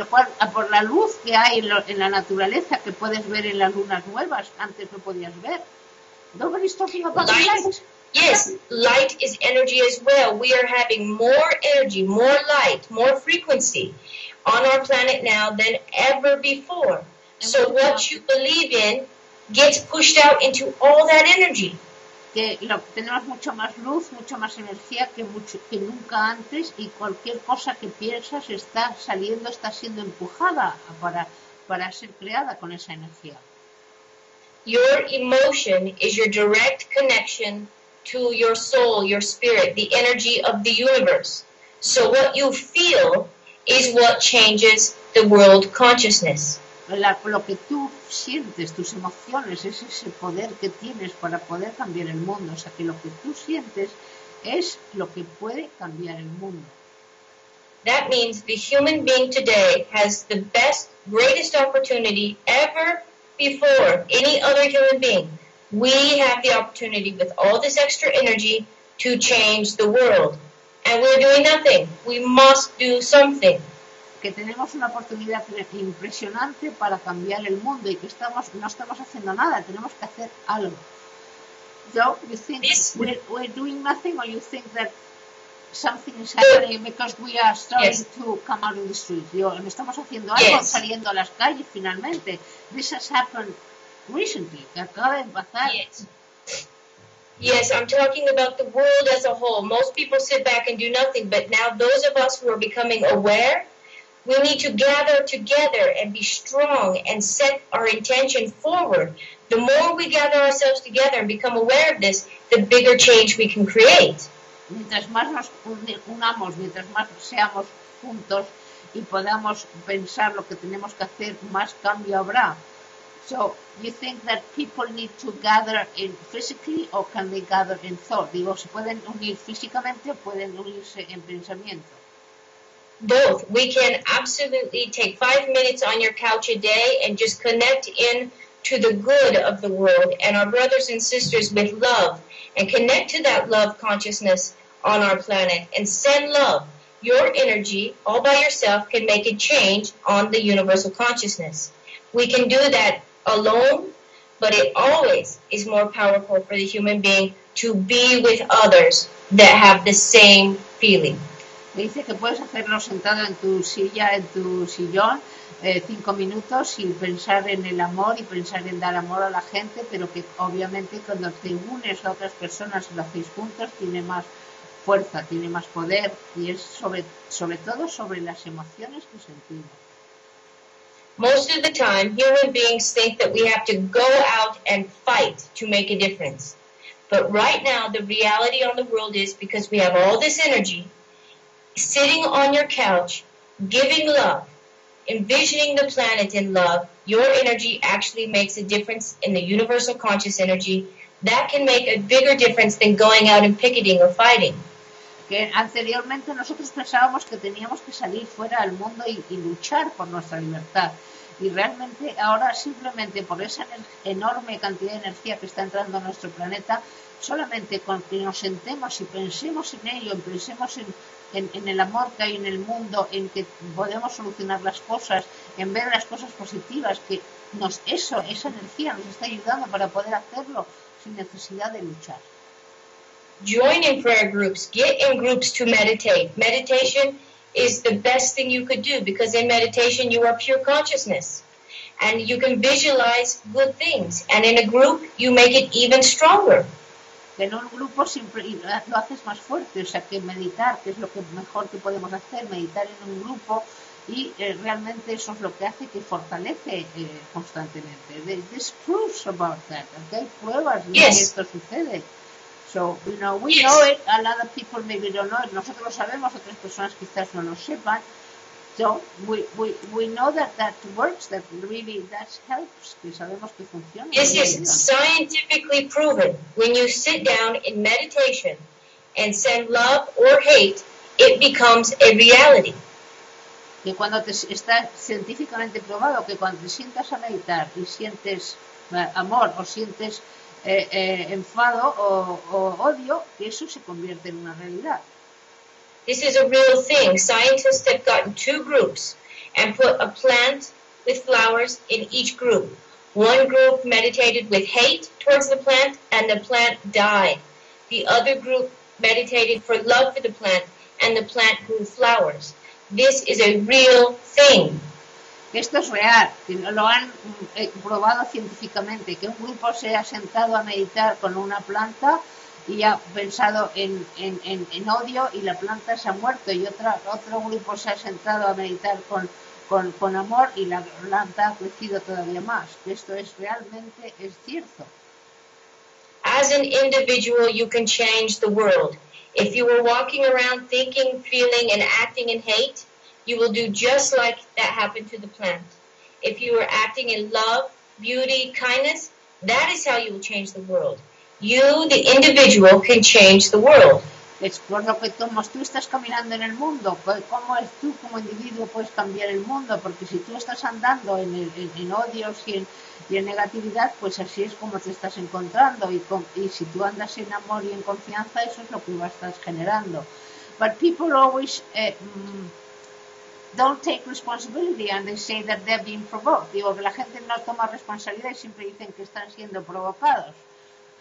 por la luz que hay en, lo, en la naturaleza que puedes ver en las lunas nuevas, antes no podías ver. Nobody's talking about light. light. Yes, light is energy as well. We are having more energy, more light, more frequency on our planet now than ever before. So what you believe in gets pushed out into all that energy. Que lo, tenemos mucho más luz, mucho más energía que, mucho, que nunca antes, y cualquier cosa que piensas está saliendo, está siendo empujada para, para ser creada con esa energía. Your emotion is your direct connection to your soul, your spirit, the energy of the universe. So what you feel is what changes the world consciousness. La, lo que tú sientes, tus emociones, es ese poder que tienes para poder cambiar el mundo. O sea, que lo que tú sientes es lo que puede cambiar el mundo. That means the human being today has the best, greatest opportunity ever before any other human being. We have the opportunity with all this extra energy to change the world. And we're doing nothing. We must do something. Que tenemos una oportunidad impresionante para cambiar el mundo y que estamos, no estamos haciendo nada. Tenemos que hacer algo. So you think this, we're, we're doing nothing, or you think that something is happening because we are starting yes. to come out in the street. Yo, estamos haciendo algo, yes. saliendo a las calles finalmente. This has happened recently, acaba de pasar. Yes. Yes, I'm talking about the world as a whole. Most people sit back and do nothing, but now those of us who are becoming aware, we need to gather together and be strong and set our intention forward. The more we gather ourselves together and become aware of this, the bigger change we can create. Mientras más nos unamos, mientras más seamos juntos y podamos pensar lo que tenemos que hacer, más cambio habrá. So, you think that people need to gather in physically, or can they gather in thought? Digo, ¿se pueden unir físicamente o pueden unirse en pensamiento? Both. We can absolutely take five minutes on your couch a day and just connect in to the good of the world and our brothers and sisters with love, and connect to that love consciousness on our planet and send love. Your energy all by yourself can make a change on the universal consciousness. We can do that alone, but it always is more powerful for the human being to be with others that have the same feeling. Dice que puedes hacerlo sentado en tu silla, en tu sillón, eh, cinco minutos y pensar en el amor y pensar en dar amor a la gente, pero que obviamente cuando te unes a otras personas y lo hacéis juntos tiene más fuerza, tiene más poder, y es sobre, sobre todo sobre las emociones que sentimos. Most of the time, human beings think that we have to go out and fight to make a difference. But right now, the reality on the world is, because we have all this energy, sitting on your couch, giving love, envisioning the planet in love, Your energy actually makes a difference in the universal conscious energy that can make a bigger difference than going out and picketing or fighting. Que anteriormente nosotros pensábamos que teníamos que salir fuera al mundo y, y luchar por nuestra libertad. Y realmente ahora simplemente por esa enorme cantidad de energía que está entrando a nuestro planeta, solamente con que nos sentemos y pensemos en ello, pensemos en, en, en el amor que hay en el mundo, en que podemos solucionar las cosas, en ver las cosas positivas, que nos eso, esa energía nos está ayudando para poder hacerlo sin necesidad de luchar. Join in prayer groups. Get in groups to meditate. Meditation is the best thing you could do because in meditation you are pure consciousness and you can visualize good things. And in a group you make it even stronger. En un grupo siempre lo haces más fuerte, o sea que meditar, que es lo que mejor que podemos hacer, meditar en un grupo y eh, realmente eso es lo que hace que fortalece eh, constantemente. This proves about that, okay? Pruebas de yes. que esto sucede. So, you know, we yes. know it, a lot of people maybe don't know it. Nosotros lo sabemos, otras personas quizás no lo sepan. So, we, we, we know that that works, that really that helps, que sabemos que funciona. This is scientifically proven. When you sit down in meditation and send love or hate, it becomes a reality. Que cuando te está científicamente probado que cuando te sientas a meditar y sientes amor o sientes Eh, eh, enfado o, o odio, que eso se convierte en una realidad. This is a real thing. Scientists have gotten two groups and put a plant with flowers in each group. One group meditated with hate towards the plant and the plant died. The other group meditated for love for the plant and the plant grew flowers. This is a real thing. Esto es real, que lo han probado científicamente, que un grupo se ha sentado a meditar con una planta y ha pensado en, en, en, en odio y la planta se ha muerto y otra, otro grupo se ha sentado a meditar con, con, con amor y la planta ha crecido todavía más. Esto es realmente es cierto. As an individual you can change the world. If you were walking around thinking, feeling and acting in hate, you will do just like that happened to the plant. If you are acting in love, beauty, kindness, that is how you will change the world. You, the individual, can change the world. Es por lo que como tú estás caminando en el mundo, cómo es tú como individuo puedes cambiar el mundo, porque si tú estás andando en, el, en, en odios y en, y en negatividad, pues así es como te estás encontrando y, con, y si tú andas en amor y en confianza, eso es lo que vas a estar generando. But people always eh, don't take responsibility and they say that they're being provoked. Digo, que la gente no toma responsabilidad y siempre dicen que están siendo provocados.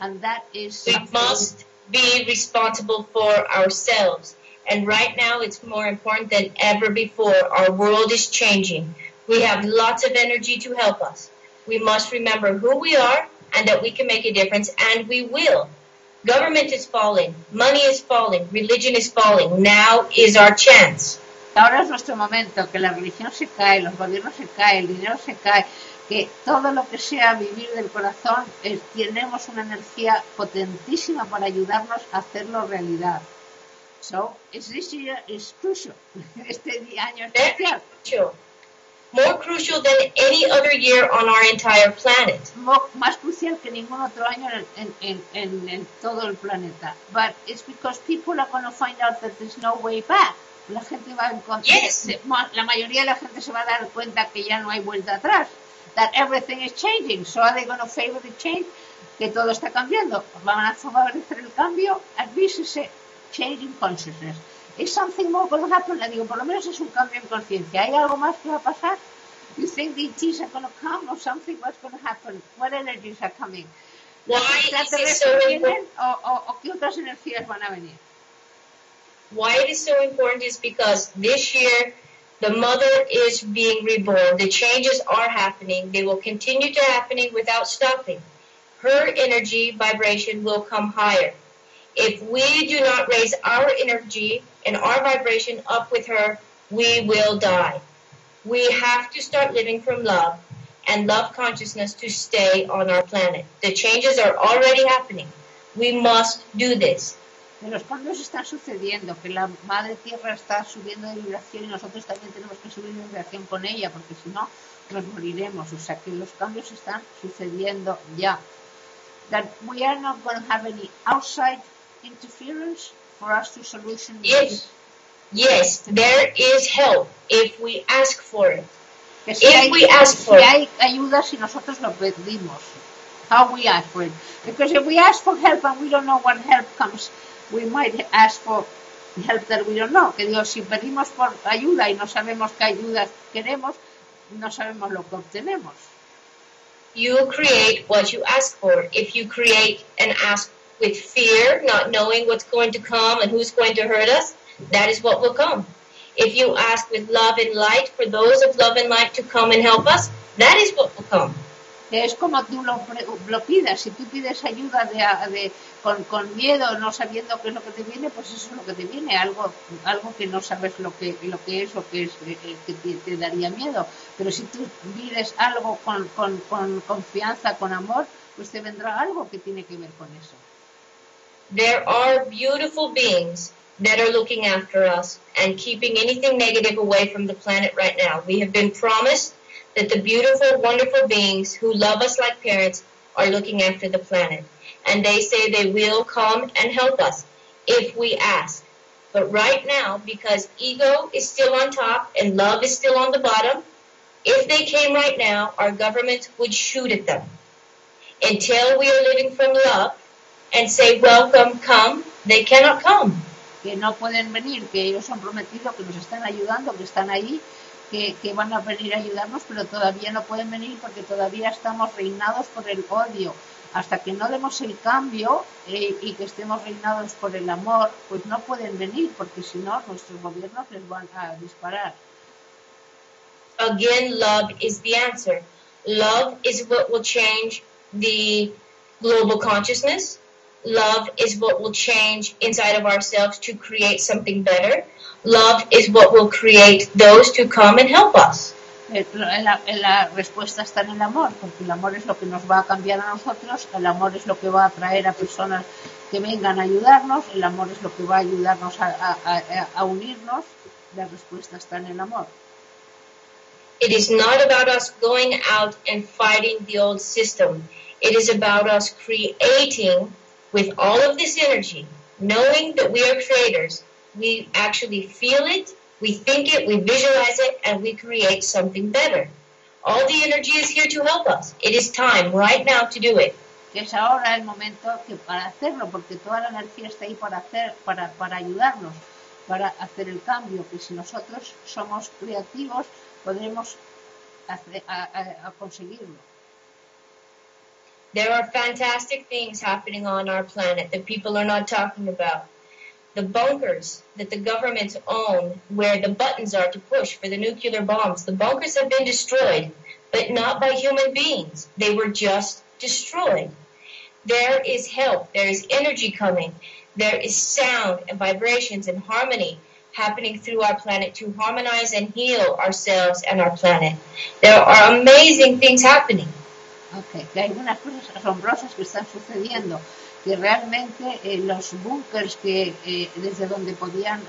And that is we must be responsible for ourselves. And right now it's more important than ever before. Our world is changing. We have lots of energy to help us. We must remember who we are and that we can make a difference and we will. Government is falling. Money is falling. Religion is falling. Now is our chance. Ahora es nuestro momento, que la religión se cae, los gobiernos se caen, el dinero se cae, que todo lo que sea vivir del corazón, eh, tenemos una energía potentísima para ayudarnos a hacerlo realidad. So, this year is crucial. Este año es crucial. Crucial. More crucial than any other year on our entire planet. Más crucial que ningún otro año en, en, en, en todo el planeta. But it's because people are going to find out that there's no way back. La gente va a encontrar, yes. la mayoría de la gente se va a dar cuenta que ya no hay vuelta atrás. That everything is changing, so are they going to favor the change? Que todo está cambiando. Van a favorecer el cambio. And this is a change in consciousness. Is something more going to happen? Le digo, por lo menos es un cambio en conciencia. ¿Hay algo más que va a pasar? You think the energies are going to come or something? What's going to happen? What energies are coming? ¿Las energías so vienen o, o, o qué otras energías van a venir? Why it is so important is because this year the mother is being reborn. The changes are happening. They will continue to happening without stopping. Her energy vibration will come higher. If we do not raise our energy and our vibration up with her, we will die. We have to start living from love and love consciousness to stay on our planet. The changes are already happening. We must do this. que los cambios están sucediendo, que la madre tierra está subiendo de vibración y nosotros también tenemos que subir de vibración con ella, porque si no nos moriremos. O sea que los cambios están sucediendo ya. That we are not going to have any outside interference for us to solution this. Yes, there is help if we ask for it. Que si if hay, we ask si for hay ayuda si nosotros lo pedimos. How we ask for it. Because if we ask for help and we don't know what help comes, we might ask for help that we don't know. Que digo, si pedimos por ayuda y no sabemos qué ayuda queremos, no sabemos lo que obtenemos. You create what you ask for. If you create and ask with fear, not knowing what's going to come and who's going to hurt us, that is what will come. If you ask with love and light for those of love and light to come and help us, that is what will come. Es como tú lo, lo pidas. Si tú pides ayuda de, de, con, con miedo, no sabiendo qué es lo que te viene, pues eso es lo que te viene. Algo, algo que no sabes lo que, lo que es o que, es, que te, te daría miedo. Pero si tú pides algo con, con, con confianza, con amor, pues te vendrá algo que tiene que ver con eso. There are beautiful beings that are looking after us and keeping anything negative away from the planet right now. We have been promised that the beautiful, wonderful beings who love us like parents are looking after the planet. And they say they will come and help us if we ask. But right now, because ego is still on top and love is still on the bottom, if they came right now, our governments would shoot at them. Until we are living from love and say, welcome, come, they cannot come. Que no pueden venir, que ellos han prometido que nos están ayudando, que están ahí, Que, que van a venir a ayudarnos, pero todavía no pueden venir porque todavía estamos reinados por el odio. Hasta que no demos el cambio eh, y que estemos reinados por el amor, pues no pueden venir, porque si no, nuestros gobiernos les van a disparar. Again, love is the answer. Love is what will change the global consciousness. Love is what will change inside of ourselves to create something better. Love is what will create those to come and help us. La, la respuesta está en el amor, porque el amor es lo que nos va a cambiar a nosotros, el amor es lo que va a atraer a personas que vengan a ayudarnos, el amor es lo que va a ayudarnos a, a, a, a unirnos. La respuesta está en el amor. It is not about us going out and fighting the old system. It is about us creating with all of this energy, knowing that we are creators. We actually feel it, we think it, we visualize it, and we create something better. All the energy is here to help us. It is time right now to do it. Es ahora el momento que para hacerlo, porque toda la energía está ahí para hacer, para para ayudarnos, para hacer el cambio. Que si nosotros somos creativos, podremos hacer, a, a, a conseguirlo. There are fantastic things happening on our planet that people are not talking about. The bunkers that the governments own, where the buttons are to push for the nuclear bombs, the bunkers have been destroyed, but not by human beings. They were just destroyed. There is help. There is energy coming. There is sound and vibrations and harmony happening through our planet to harmonize and heal ourselves and our planet. There are amazing things happening. Okay, que hay unas cosas asombrosas que están sucediendo. Que realmente eh, los búnkers que eh, desde donde podían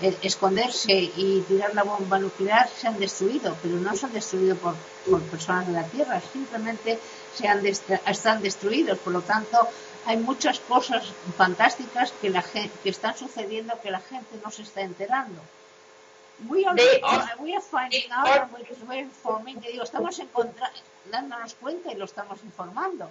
eh, esconderse y tirar la bomba nuclear se han destruido, pero no se han destruido por, por personas de la Tierra, simplemente se han destru están destruidos. Por lo tanto, hay muchas cosas fantásticas que la gente, que están sucediendo, que la gente no se está enterando. We are, we are finding out, we are informing, que digo, estamos dándonos cuenta y lo estamos informando.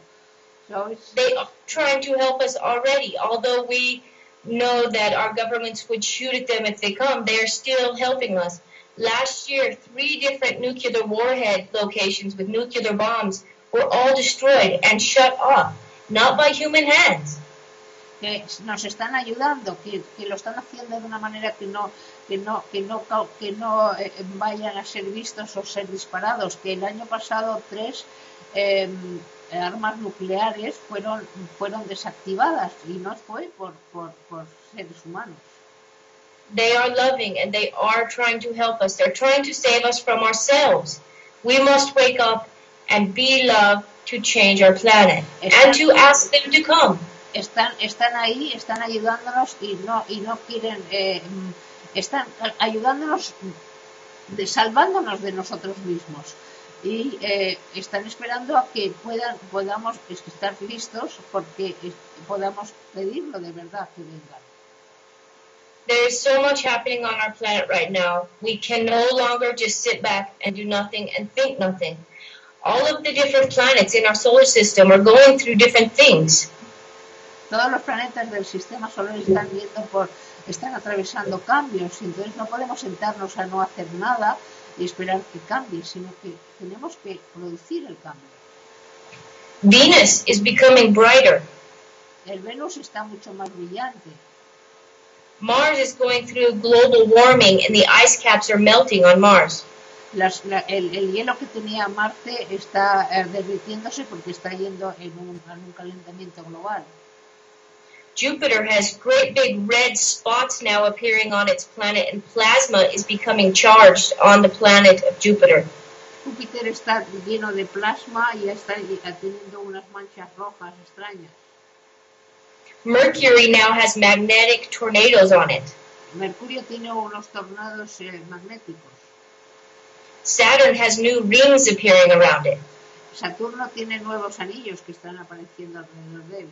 They are trying to help us already. Although we know that our governments would shoot at them if they come, they are still helping us. Last year, three different nuclear warhead locations with nuclear bombs were all destroyed and shut off, not by human hands. Que nos están ayudando, que, que lo están haciendo de una manera que no, que no, que no, que no eh, vayan a ser vistos o ser disparados. Que el año pasado tres... Eh, armas nucleares fueron fueron desactivadas y no fue por, por, por seres humanos. They are loving and they are trying to help us. They're trying to save us from ourselves. We must wake up and be love to change our planet. Están, and to ask them to come. están están ahí, están ayudándonos y no y no quieren, eh, están ayudándonos, de, salvándonos de nosotros mismos. Y eh, están esperando a que puedan, podamos estar listos porque podamos pedirlo de verdad que vengan. There's so much happening on our planet right now. We can no longer just sit back and do nothing and think nothing. All of the different planets in our solar system are going through different things. Todos los planetas del sistema solar están viendo por, están atravesando cambios, entonces no podemos sentarnos a no hacer nada y esperar que cambie, sino que tenemos que producir el cambio. Venus is becoming brighter. El Venus está mucho más brillante. Mars is going through global warming and the ice caps are melting on Mars. Las, la, el, el hielo que tenía Marte está eh, derritiéndose porque está yendo en un, en un calentamiento global. Jupiter has great big red spots now appearing on its planet, and plasma is becoming charged on the planet of Jupiter. Júpiter está lleno de plasma y está teniendo unas manchas rojas extrañas. Mercury now has magnetic tornadoes on it. Mercurio tiene unos tornados eh, magnéticos. Saturn has new rings appearing around it. Saturno tiene nuevos anillos que están apareciendo alrededor de él.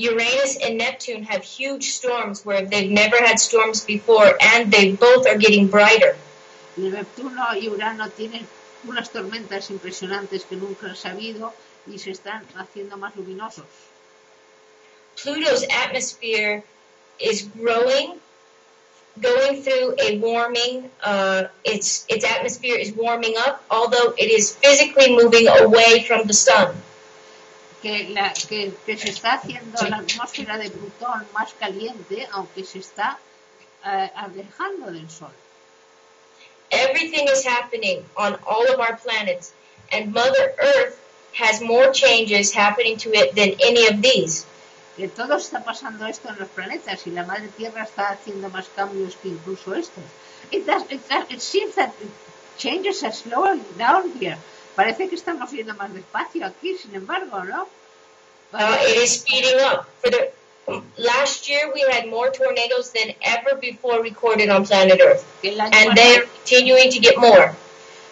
Uranus and Neptune have huge storms where they've never had storms before, and they both are getting brighter. Neptuno y Urano tienen unas tormentas impresionantes que nunca han sabido y se están haciendo más luminosos. Pluto's atmosphere is growing, going through a warming. Uh, its its atmosphere is warming up, although it is physically moving away from the sun. Que, la, que, que se está haciendo la atmósfera de Plutón más caliente, aunque se está uh, alejando del Sol. Everything is happening on all of our planets, and Mother Earth has more changes happening to it than any of these. Que todo está pasando esto en los planetas y la Madre Tierra está haciendo más cambios que incluso estos. It, does, it, does, it seems that changes are slowing down here. Parece que estamos yendo más despacio aquí, sin embargo, ¿no? Uh, it is speeding up. For the last year, we had more tornadoes than ever before recorded on planet Earth, and they are continuing to get more.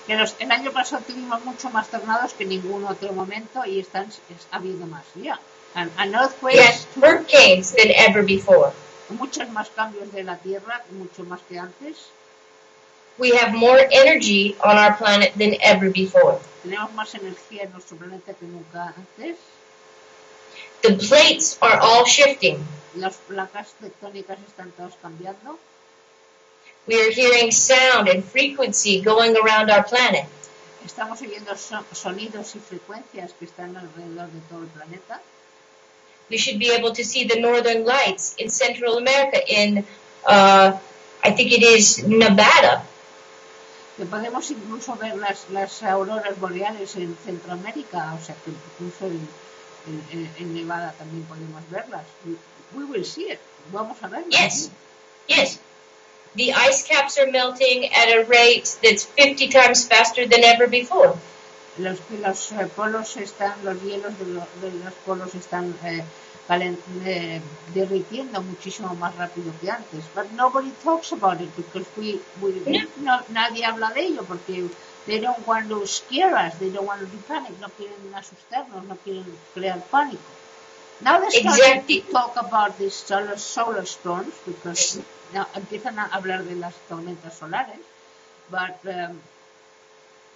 Que los, el año pasado tuvimos mucho más tornados que ningún otro momento y están es, habiendo más. Yeah, and, and earthquakes. Yes, hurricanes than ever before. Muchos más cambios de la Tierra, mucho más que antes. We have more energy on our planet than ever before. Tenemos más energía en nuestro planeta que nunca antes. The plates are all shifting. Las placas tectónicas están todas cambiando. We are hearing sound and frequency going around our planet. Estamos oyendo son sonidos y frecuencias que están alrededor de todo el planeta. We should be able to see the northern lights in Central America, in uh, I think it is Nevada. Que podemos incluso ver las, las auroras boreales en Centroamérica, o sea que incluso en, en, en Nevada también podemos verlas. We will see it. Vamos a verlas. Yes, yes. The ice caps are melting at a rate that's fifty times faster than ever before. Los, los polos están, los hielos de los, de los polos están eh, calen, eh, derritiendo muchísimo más rápido que antes. But nobody talks about it because we, we no. No, nadie habla de ello porque they don't want to scare us, they don't want to be panic, no quieren asustarnos, no quieren crear pánico. Now they start to talk about these solar, solar storms because now empiezan a hablar de las tormentas solares, but um,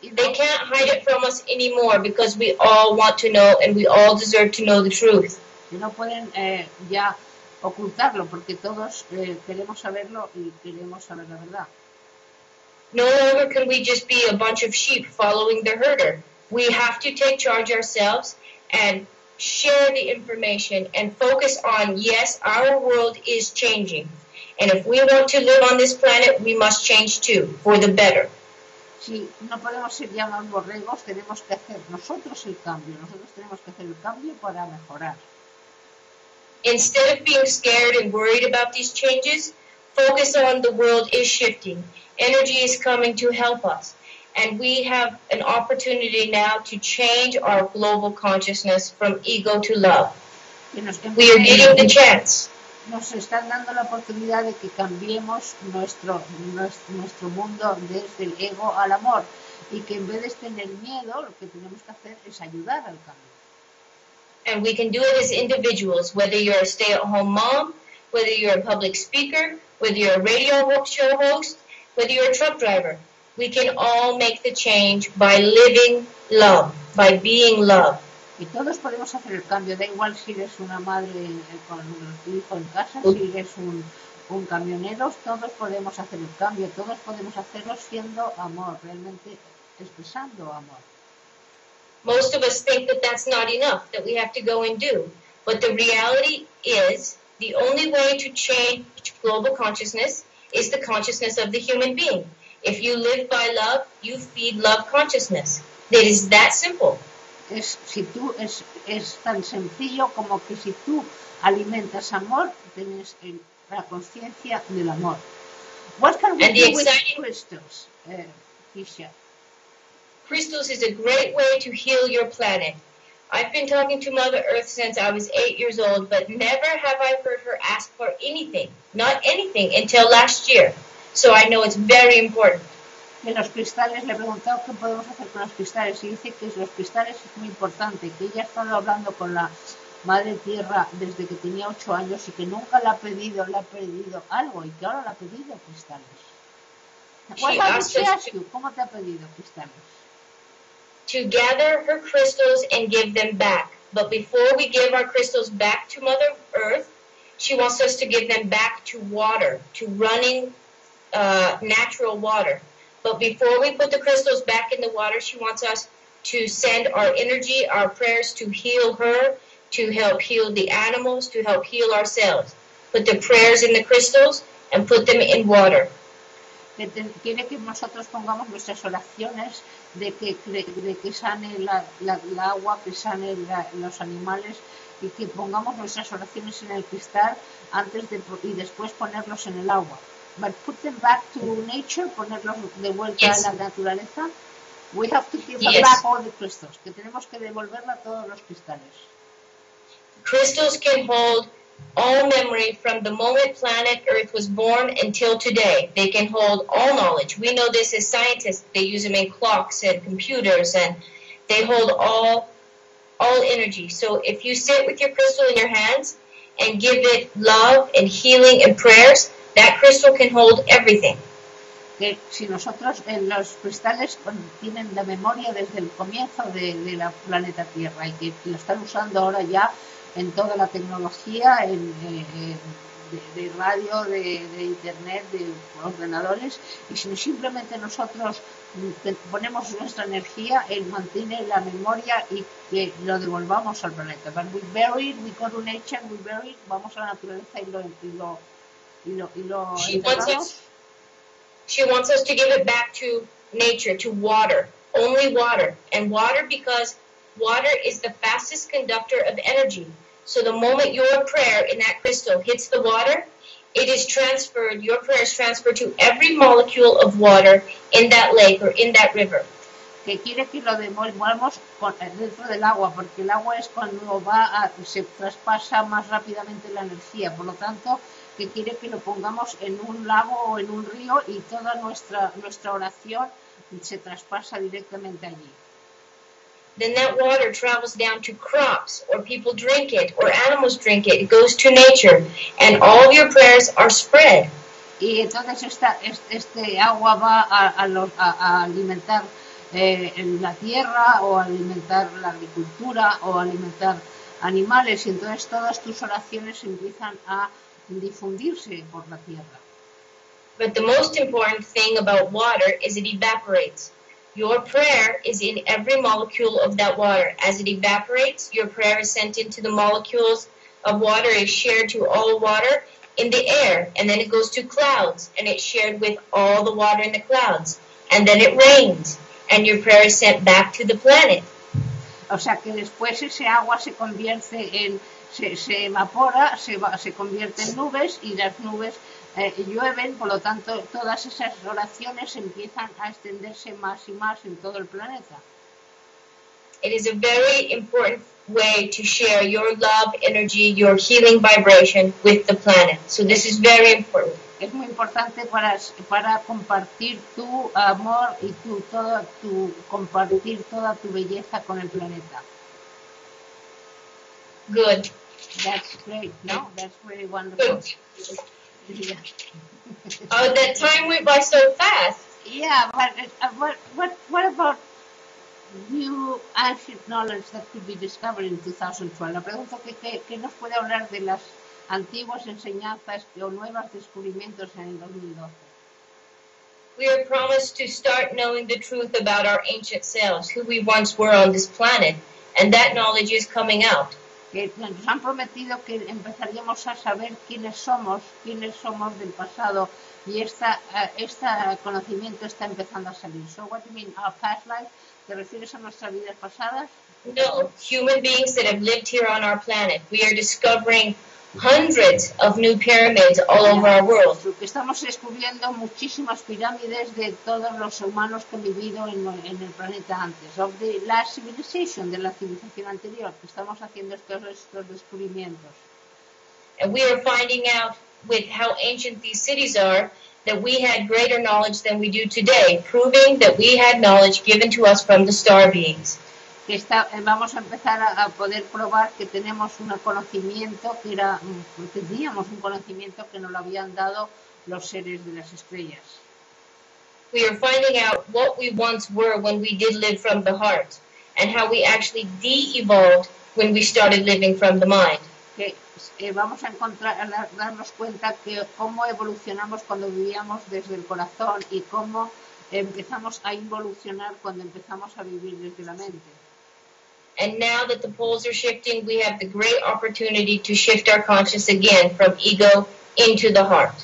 they can't hide it from us anymore because we all want to know and we all deserve to know the truth. No pueden eh, ya ocultarlo porque todos eh, queremos saberlo y queremos saber la verdad. No longer can we just be a bunch of sheep following the herder. We have to take charge ourselves and share the information and focus on, yes, our world is changing. And if we want to live on this planet, we must change too, for the better. Si no podemos ser ya más borregos, tenemos que hacer nosotros el cambio. Nosotros tenemos que hacer el cambio para mejorar. Instead of being scared and worried about these changes, focus on the world is shifting. Energy is coming to help us. And we have an opportunity now to change our global consciousness from ego to love. que nos we are giving the chance. Nos están dando la oportunidad de que cambiemos nuestro, nuestro, nuestro mundo desde el ego al amor, y que en vez de tener miedo, lo que tenemos que hacer es ayudar al cambio. And we can do it as individuals, whether you're a stay-at-home mom, whether you're a public speaker, whether you're a radio show host, whether you're a truck driver. We can all make the change by living love, by being love. Y todos podemos hacer el cambio, da igual si eres una madre con tu hijo en casa, si eres un, un camionero, todos podemos hacer el cambio, todos podemos hacerlo siendo amor, realmente expresando amor. Most of us think that that's not enough, that we have to go and do. But the reality is, the only way to change global consciousness is the consciousness of the human being. If you live by love, you feed love consciousness. It is that simple. Es, si tú, es, es tan sencillo como que si tú alimentas amor, tienes la conciencia del amor. What can we and do with crystals, uh, Keisha? Crystals is a great way to heal your planet. I've been talking to Mother Earth since I was eight years old, but never have I heard her ask for anything, not anything, until last year. So I know it's very important. De los cristales, le he preguntado qué podemos hacer con los cristales y dice que los cristales es muy importante, que ella ha estado hablando con la Madre Tierra desde que tenía ocho años y que nunca le ha pedido, le ha pedido algo y que ahora le ha pedido cristales. ¿Cómo te ha pedido cristales? To gather her crystals and give them back. But before we give our crystals back to Mother Earth, she wants us to give them back to water, to running uh, natural water. But before we put the crystals back in the water, she wants us to send our energy, our prayers to heal her, to help heal the animals, to help heal ourselves. Put the prayers in the crystals and put them in water. Quiere que nosotros pongamos nuestras oraciones de que, de, de que sane la, la, la agua, que sane la, los animales y que pongamos nuestras oraciones en el cristal antes de, y después ponerlos en el agua. But put them back to nature, ponerlos de vuelta yes. a la naturaleza. We have to give yes. back all the crystals, que tenemos que devolverla todos los cristales. Crystals can hold all memory from the moment planet Earth was born until today. They can hold all knowledge. We know this as scientists. They use them in clocks and computers, and they hold all all energy. So if you sit with your crystal in your hands and give it love and healing and prayers, that crystal can hold everything. Que si nosotros en los cristales tienen la memoria desde el comienzo de, de la planeta Tierra y que lo están usando ahora ya en toda la tecnología, en, en, de, de radio, de, de internet, de ordenadores, y si simplemente nosotros ponemos nuestra energía, él mantiene la memoria y que lo devolvamos al planeta. But we bury it, we go to nature, we bury it, vamos a la naturaleza y lo, y lo, y lo, y lo she enterramos. Wants us, she wants us to give it back to nature, to water, only water, and water because water is the fastest conductor of energy. So the moment your prayer in that crystal hits the water, it is transferred, your prayer is transferred to every molecule of water in that lake or in that river. Que quiere que lo devolvamos dentro del agua, porque el agua es cuando va a, se traspasa más rápidamente la energía. Por lo tanto, que quiere que lo pongamos en un lago o en un río y toda nuestra, nuestra oración se traspasa directamente allí. Then that water travels down to crops, or people drink it, or animals drink it. It goes to nature, and all of your prayers are spread. Y entonces esta, este, este agua va a, a, los, a, a alimentar eh, en la tierra, o a alimentar la agricultura, o a alimentar animales. Y entonces todas tus oraciones empiezan a difundirse por la tierra. But the most important thing about water is it evaporates. Your prayer is in every molecule of that water. As it evaporates, your prayer is sent into the molecules of water. It's shared to all water in the air. And then it goes to clouds. And it's shared with all the water in the clouds. And then it rains. And your prayer is sent back to the planet. O sea que después ese agua se convierte en... Se, se evapora, se, va, se convierte en nubes y las nubes... Eh, llueven, por lo tanto todas esas oraciones empiezan a extenderse más y más en todo el planeta. It is a very important way to share your love, energy, your healing vibration with the planet. So this is very important. Es muy importante para, para compartir tu amor y tu, toda, tu, compartir toda tu belleza con el planeta. Good. That's great. No, that's really wonderful. Good. Yeah. Oh, that time went by so fast. Yeah, but uh, what, what, what about new ancient knowledge that could be discovered in two thousand twelve? La pregunta que, que, que nos puede hablar de las antiguas enseñanzas o nuevos descubrimientos en el dos mil doce. We are promised to start knowing the truth about our ancient selves, who we once were on this planet, and that knowledge is coming out. Que nos han prometido que empezaríamos a saber quiénes somos, quiénes somos del pasado, y esta, este conocimiento está empezando a salir. So, what do you mean, our past life? ¿Te refieres a nuestras vidas pasadas? No, human beings that have lived here on our planet. We are discovering hundreds of new pyramids all over our world. Estamos descubriendo muchísimas pirámides de todos los humanos que han vivido en, en el planeta antes. Of the last civilization, de la civilización anterior. Estamos haciendo estos, estos descubrimientos. And we are finding out with how ancient these cities are, that we had greater knowledge than we do today, proving that we had knowledge given to us from the star beings. Que está, vamos a empezar a, a poder probar que tenemos un conocimiento que era, teníamos un conocimiento que nos lo habían dado los seres de las estrellas. We are finding out what we once were when we did live from the heart, and how we actually de-evolved when we started living from the mind. Que eh, vamos a encontrar, a darnos cuenta que cómo evolucionamos cuando vivíamos desde el corazón y cómo empezamos a evolucionar cuando empezamos a vivir desde la mente. And now that the poles are shifting, we have the great opportunity to shift our consciousness again from ego into the heart.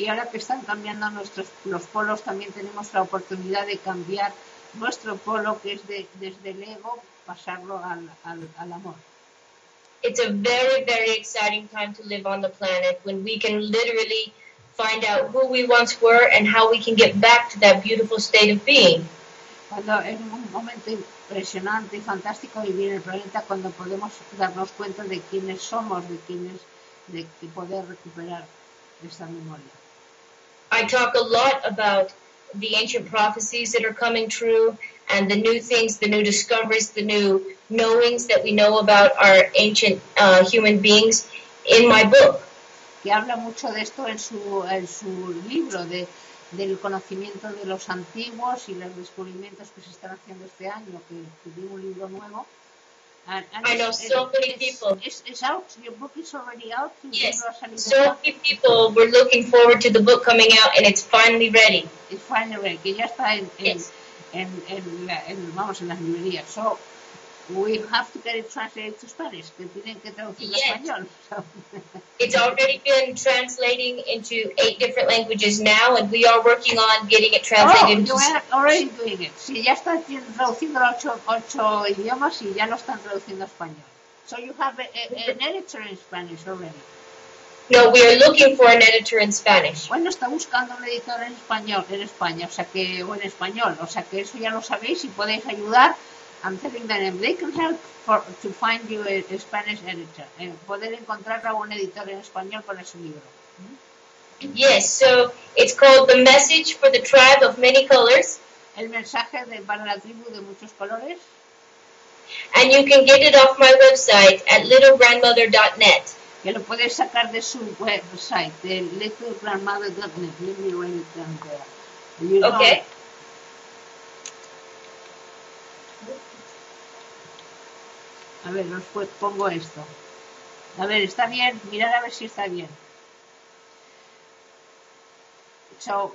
Y ahora que están cambiando nuestros los polos, también tenemos la oportunidad de cambiar nuestro polo, que es de, desde el ego, pasarlo al, al, al amor. It's a very, very exciting time to live on the planet when we can literally find out who we once were and how we can get back to that beautiful state of being. Cuando es un momento impresionante y fantástico vivir en el planeta, cuando podemos darnos cuenta de quiénes somos, de quiénes, de poder recuperar esa memoria. I talk a lot about the ancient prophecies that are coming true and the new things, the new discoveries, the new knowings that we know about our ancient uh, human beings in my book. Que habla mucho de esto en su, en su libro, de, del conocimiento de los antiguos y los descubrimientos que se están haciendo este año, que tiene un libro nuevo. And, and I know so many people. It's, it's out. Your book is already out. Yes. So many people were looking forward to the book coming out, and it's finally ready. It's finally ready. Que ya está en, en, yes. en, en, la, en, vamos, en las librerías. So we have to get it translated to Spanish. Que tienen que traducirlo yes. en español. So. It's already been translating into eight different languages now, and we are working on getting it translated. Oh, into you are already doing it. Sí, ya está traduciendo ocho, ocho idiomas y ya lo están traduciendo a español. So you have a, a, an editor in Spanish already. No, we are looking for an editor in Spanish. Bueno, está buscando un editor en español, en España, o sea que o en español, o sea que eso ya lo sabéis y podéis ayudar. I'm telling them they can help for, to find you a, a Spanish editor. And poder encontrar a un editor en español para su libro. Yes, so it's called The Message for the Tribe of Many Colors. El mensaje de, para la tribu de muchos colores. And you can get it off my website at little grandmother dot net. Que lo puedes sacar de su website, de little grandmother dot net. Let me write it down there. You know, okay. A ver, os pues pongo esto. A ver, está bien. Mirad a ver si está bien. So,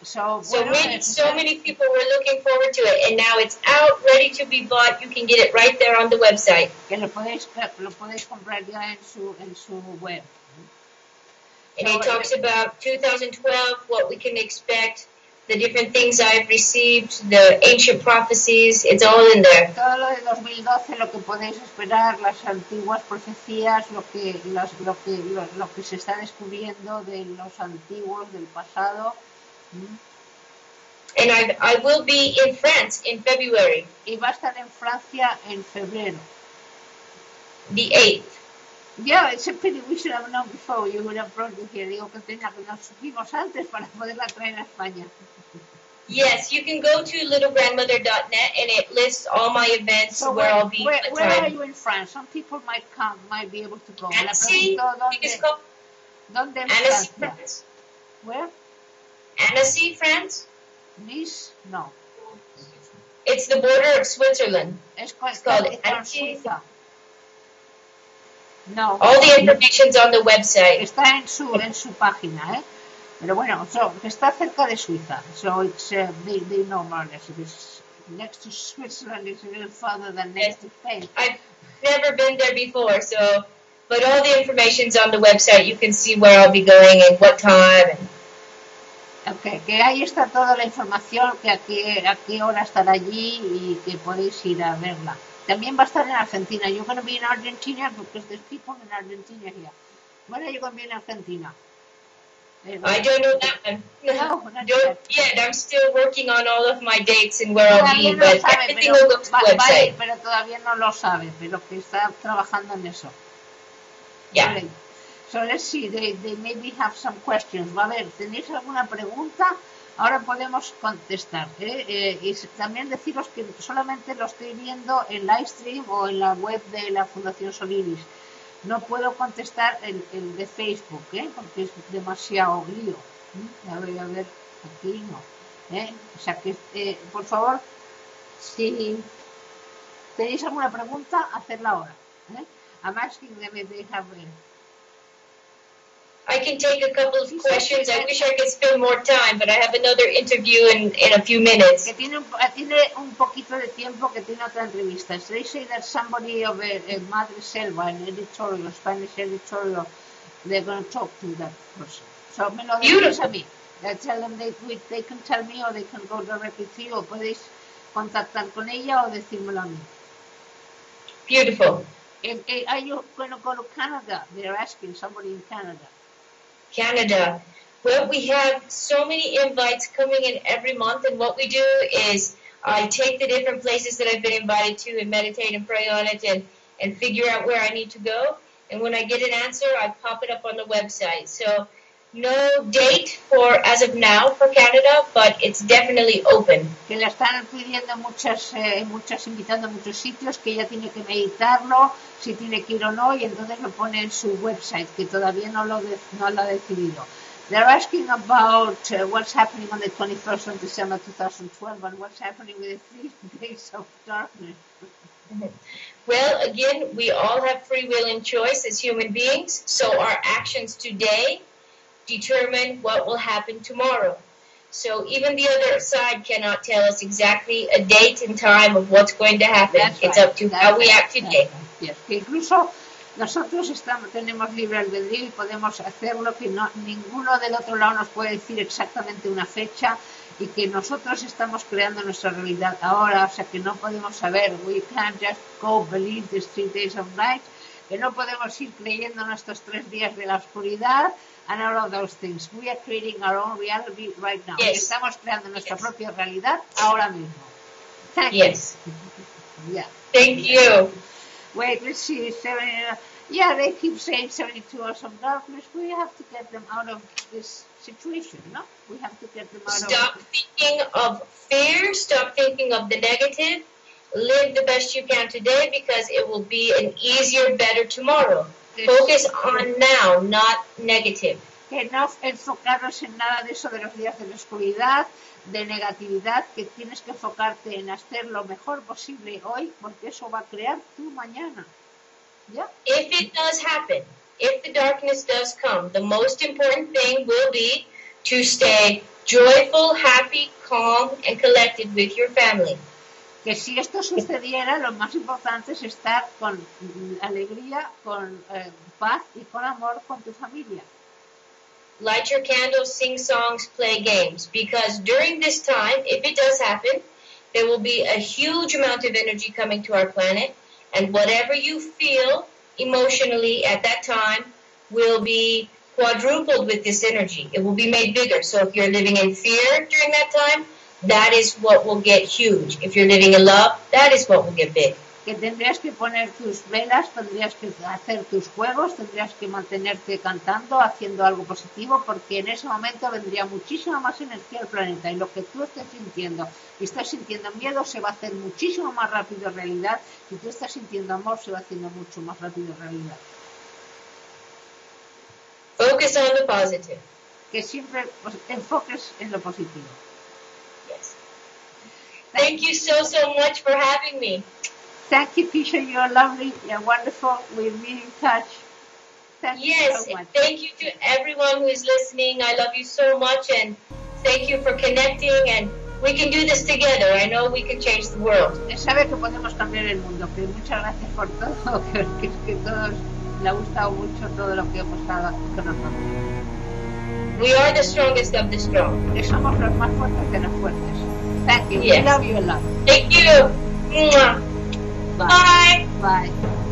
so, so, bueno, many, so many people were looking forward to it, and now it's out, ready to be bought. You can get it right there on the website. Que lo podéis, lo podéis comprar ya en su, en su web. And so, it talks about two thousand twelve, what we can expect. The different things I've received, the ancient prophecies, it's all in there. Todo lo de dos mil doce, lo que podéis esperar, las antiguas profecías, lo que, las, lo que, lo, lo que se está descubriendo de los antiguos del pasado. And I, I will be in France in February. Y va a estar en Francia en febrero. The eighth. Yeah, it's a pity we should have known before. You would have brought me here. Digo que tenía que nos supimos antes para poderla traer a España. Yes, you can go to little grandmother dot net and it lists all my events so where, where I'll be. Where, where are you in France? Some people might come, might be able to go. Annecy, Annecy, France. Where? Annecy, France. Nice? No. It's the border of Switzerland. It's called Annecy. No. All the information's on the website. Está en su en su página, eh. Pero bueno, so, está cerca de Suiza. So it's uh, they they know more or less. It's next to Switzerland. It's a little farther than next to Spain. I've never been there before, so. But all the information's on the website. You can see where I'll be going and what time. And... Okay, que ahí está toda la información, que a qué a qué hora estará allí y que podéis ir a verla. También va a estar en Argentina. You're going to be in Argentina because there's people in Argentina here. When are you going to be in Argentina? I don't know that one. No, not yet. yet. I'm still working on all of my dates and where I'll be, but everything will go to the website. Pero todavía no lo sabe, pero que está trabajando en eso. Yeah. Right. So let's see, they, they maybe have some questions. Va a ver, ¿tenéis alguna pregunta? Ahora podemos contestar, ¿eh? Eh, y también deciros que solamente lo estoy viendo en live stream o en la web de la Fundación Soliris. No puedo contestar el, el de Facebook, ¿eh? Porque es demasiado lío. ¿Eh? A ver, a ver, aquí no. ¿Eh? O sea que, eh, por favor, si tenéis alguna pregunta, hacedla ahora. ¿Eh? I'm asking them if they have... Uh, I can take a couple of questions. I wish I could spend more time, but I have another interview in, in a few minutes. Que tiene, tiene un poquito de tiempo, que tiene otra entrevista. So they say that somebody of a, a Madre Selva, an editorial, Spanish editorial, they're going to talk to that person. So me lo dices a mí. I tell them they, they can tell me or they can go directly to you. Podéis contactar con ella o decírmelo a mí. Beautiful. And, and are you going to go to Canada? They're asking somebody in Canada. Canada. Well, we have so many invites coming in every month, and what we do is I take the different places that I've been invited to and meditate and pray on it and, and figure out where I need to go. And when I get an answer, I pop it up on the website. So no date for as of now for Canada, but it's definitely open. Que la están pidiendo muchas, eh, muchas invitando a muchos sitios, que ella tiene que meditarlo, si tiene que ir o no, y entonces lo pone en su website, que todavía no lo, de, no lo ha decidido. They're asking about uh, what's happening on the twenty-first of December two thousand twelve and what's happening with the three days of darkness. Well, again, we all have free will and choice as human beings, so our actions today determine what will happen tomorrow. So even the other side cannot tell us exactly a date and time of what's going to happen. That's it's right. up to That's how we right. act today. Yes. Que incluso nosotros estamos, tenemos libre albedrío y podemos hacerlo, que no, ninguno del otro lado nos puede decir exactamente una fecha, y que nosotros estamos creando nuestra realidad ahora, o sea que no podemos saber. We can't just go believe these three days of night, que no podemos ir creyendo nuestros tres días de la oscuridad, and all of those things. We are creating our own reality right now. Yes. Estamos creando nuestra yes. propia realidad ahora mismo. Thank yes. you. Yeah. Thank yeah. you. Wait, let's see. Seven, uh, yeah, they keep saying seventy-two hours of darkness. We have to get them out of this situation, no? We have to get them out stop of... Stop thinking of fear. Stop thinking of the negative. Live the best you can today, because it will be an easier, better tomorrow. Focus on now, not negative. Que no enfocarnos en nada de eso de los días de la oscuridad, de negatividad, que tienes que enfocarte en hacer lo mejor posible hoy, porque eso va a crear tu mañana. ¿Ya? If it does happen, if the darkness does come, the most important thing will be to stay joyful, happy, calm, and collected with your family. Que si esto sucediera, lo más importante es estar con alegría, con eh, paz y con amor con tu familia. Light your candles, sing songs, play games, because during this time, if it does happen, there will be a huge amount of energy coming to our planet, and whatever you feel emotionally at that time will be quadrupled with this energy. It will be made bigger. So if you're living in fear during that time, that is what will get huge. If you're living in love, that is what will get big. Que tendrías que poner tus velas, tendrías que hacer tus juegos, tendrías que mantenerte cantando, haciendo algo positivo, porque en ese momento vendría muchísima más energía al planeta, y lo que tú estés sintiendo, y estás sintiendo miedo, se va a hacer muchísimo más rápido realidad, y tú estás sintiendo amor, se va haciendo mucho más rápido realidad. Focus on the positive. Que siempre pues, enfoques en lo positivo. Yes. Thank you so, so much for having me. Thank you, Keisha. You're lovely. You're wonderful. We'll be in touch. Thank yes, you so much. Thank you to everyone who is listening. I love you so much, and thank you for connecting. And we can do this together. I know we can change the world. Sabe que podemos cambiar el mundo. Pero muchas gracias por todo. Que que todos le ha gustado mucho todo lo que hemos estado con nosotros. We are the strongest of the strong. Somos los más fuertes de los fuertes. Thank you. Yes. We love you a lot. Thank you. Mwah. Bye. Bye. Bye.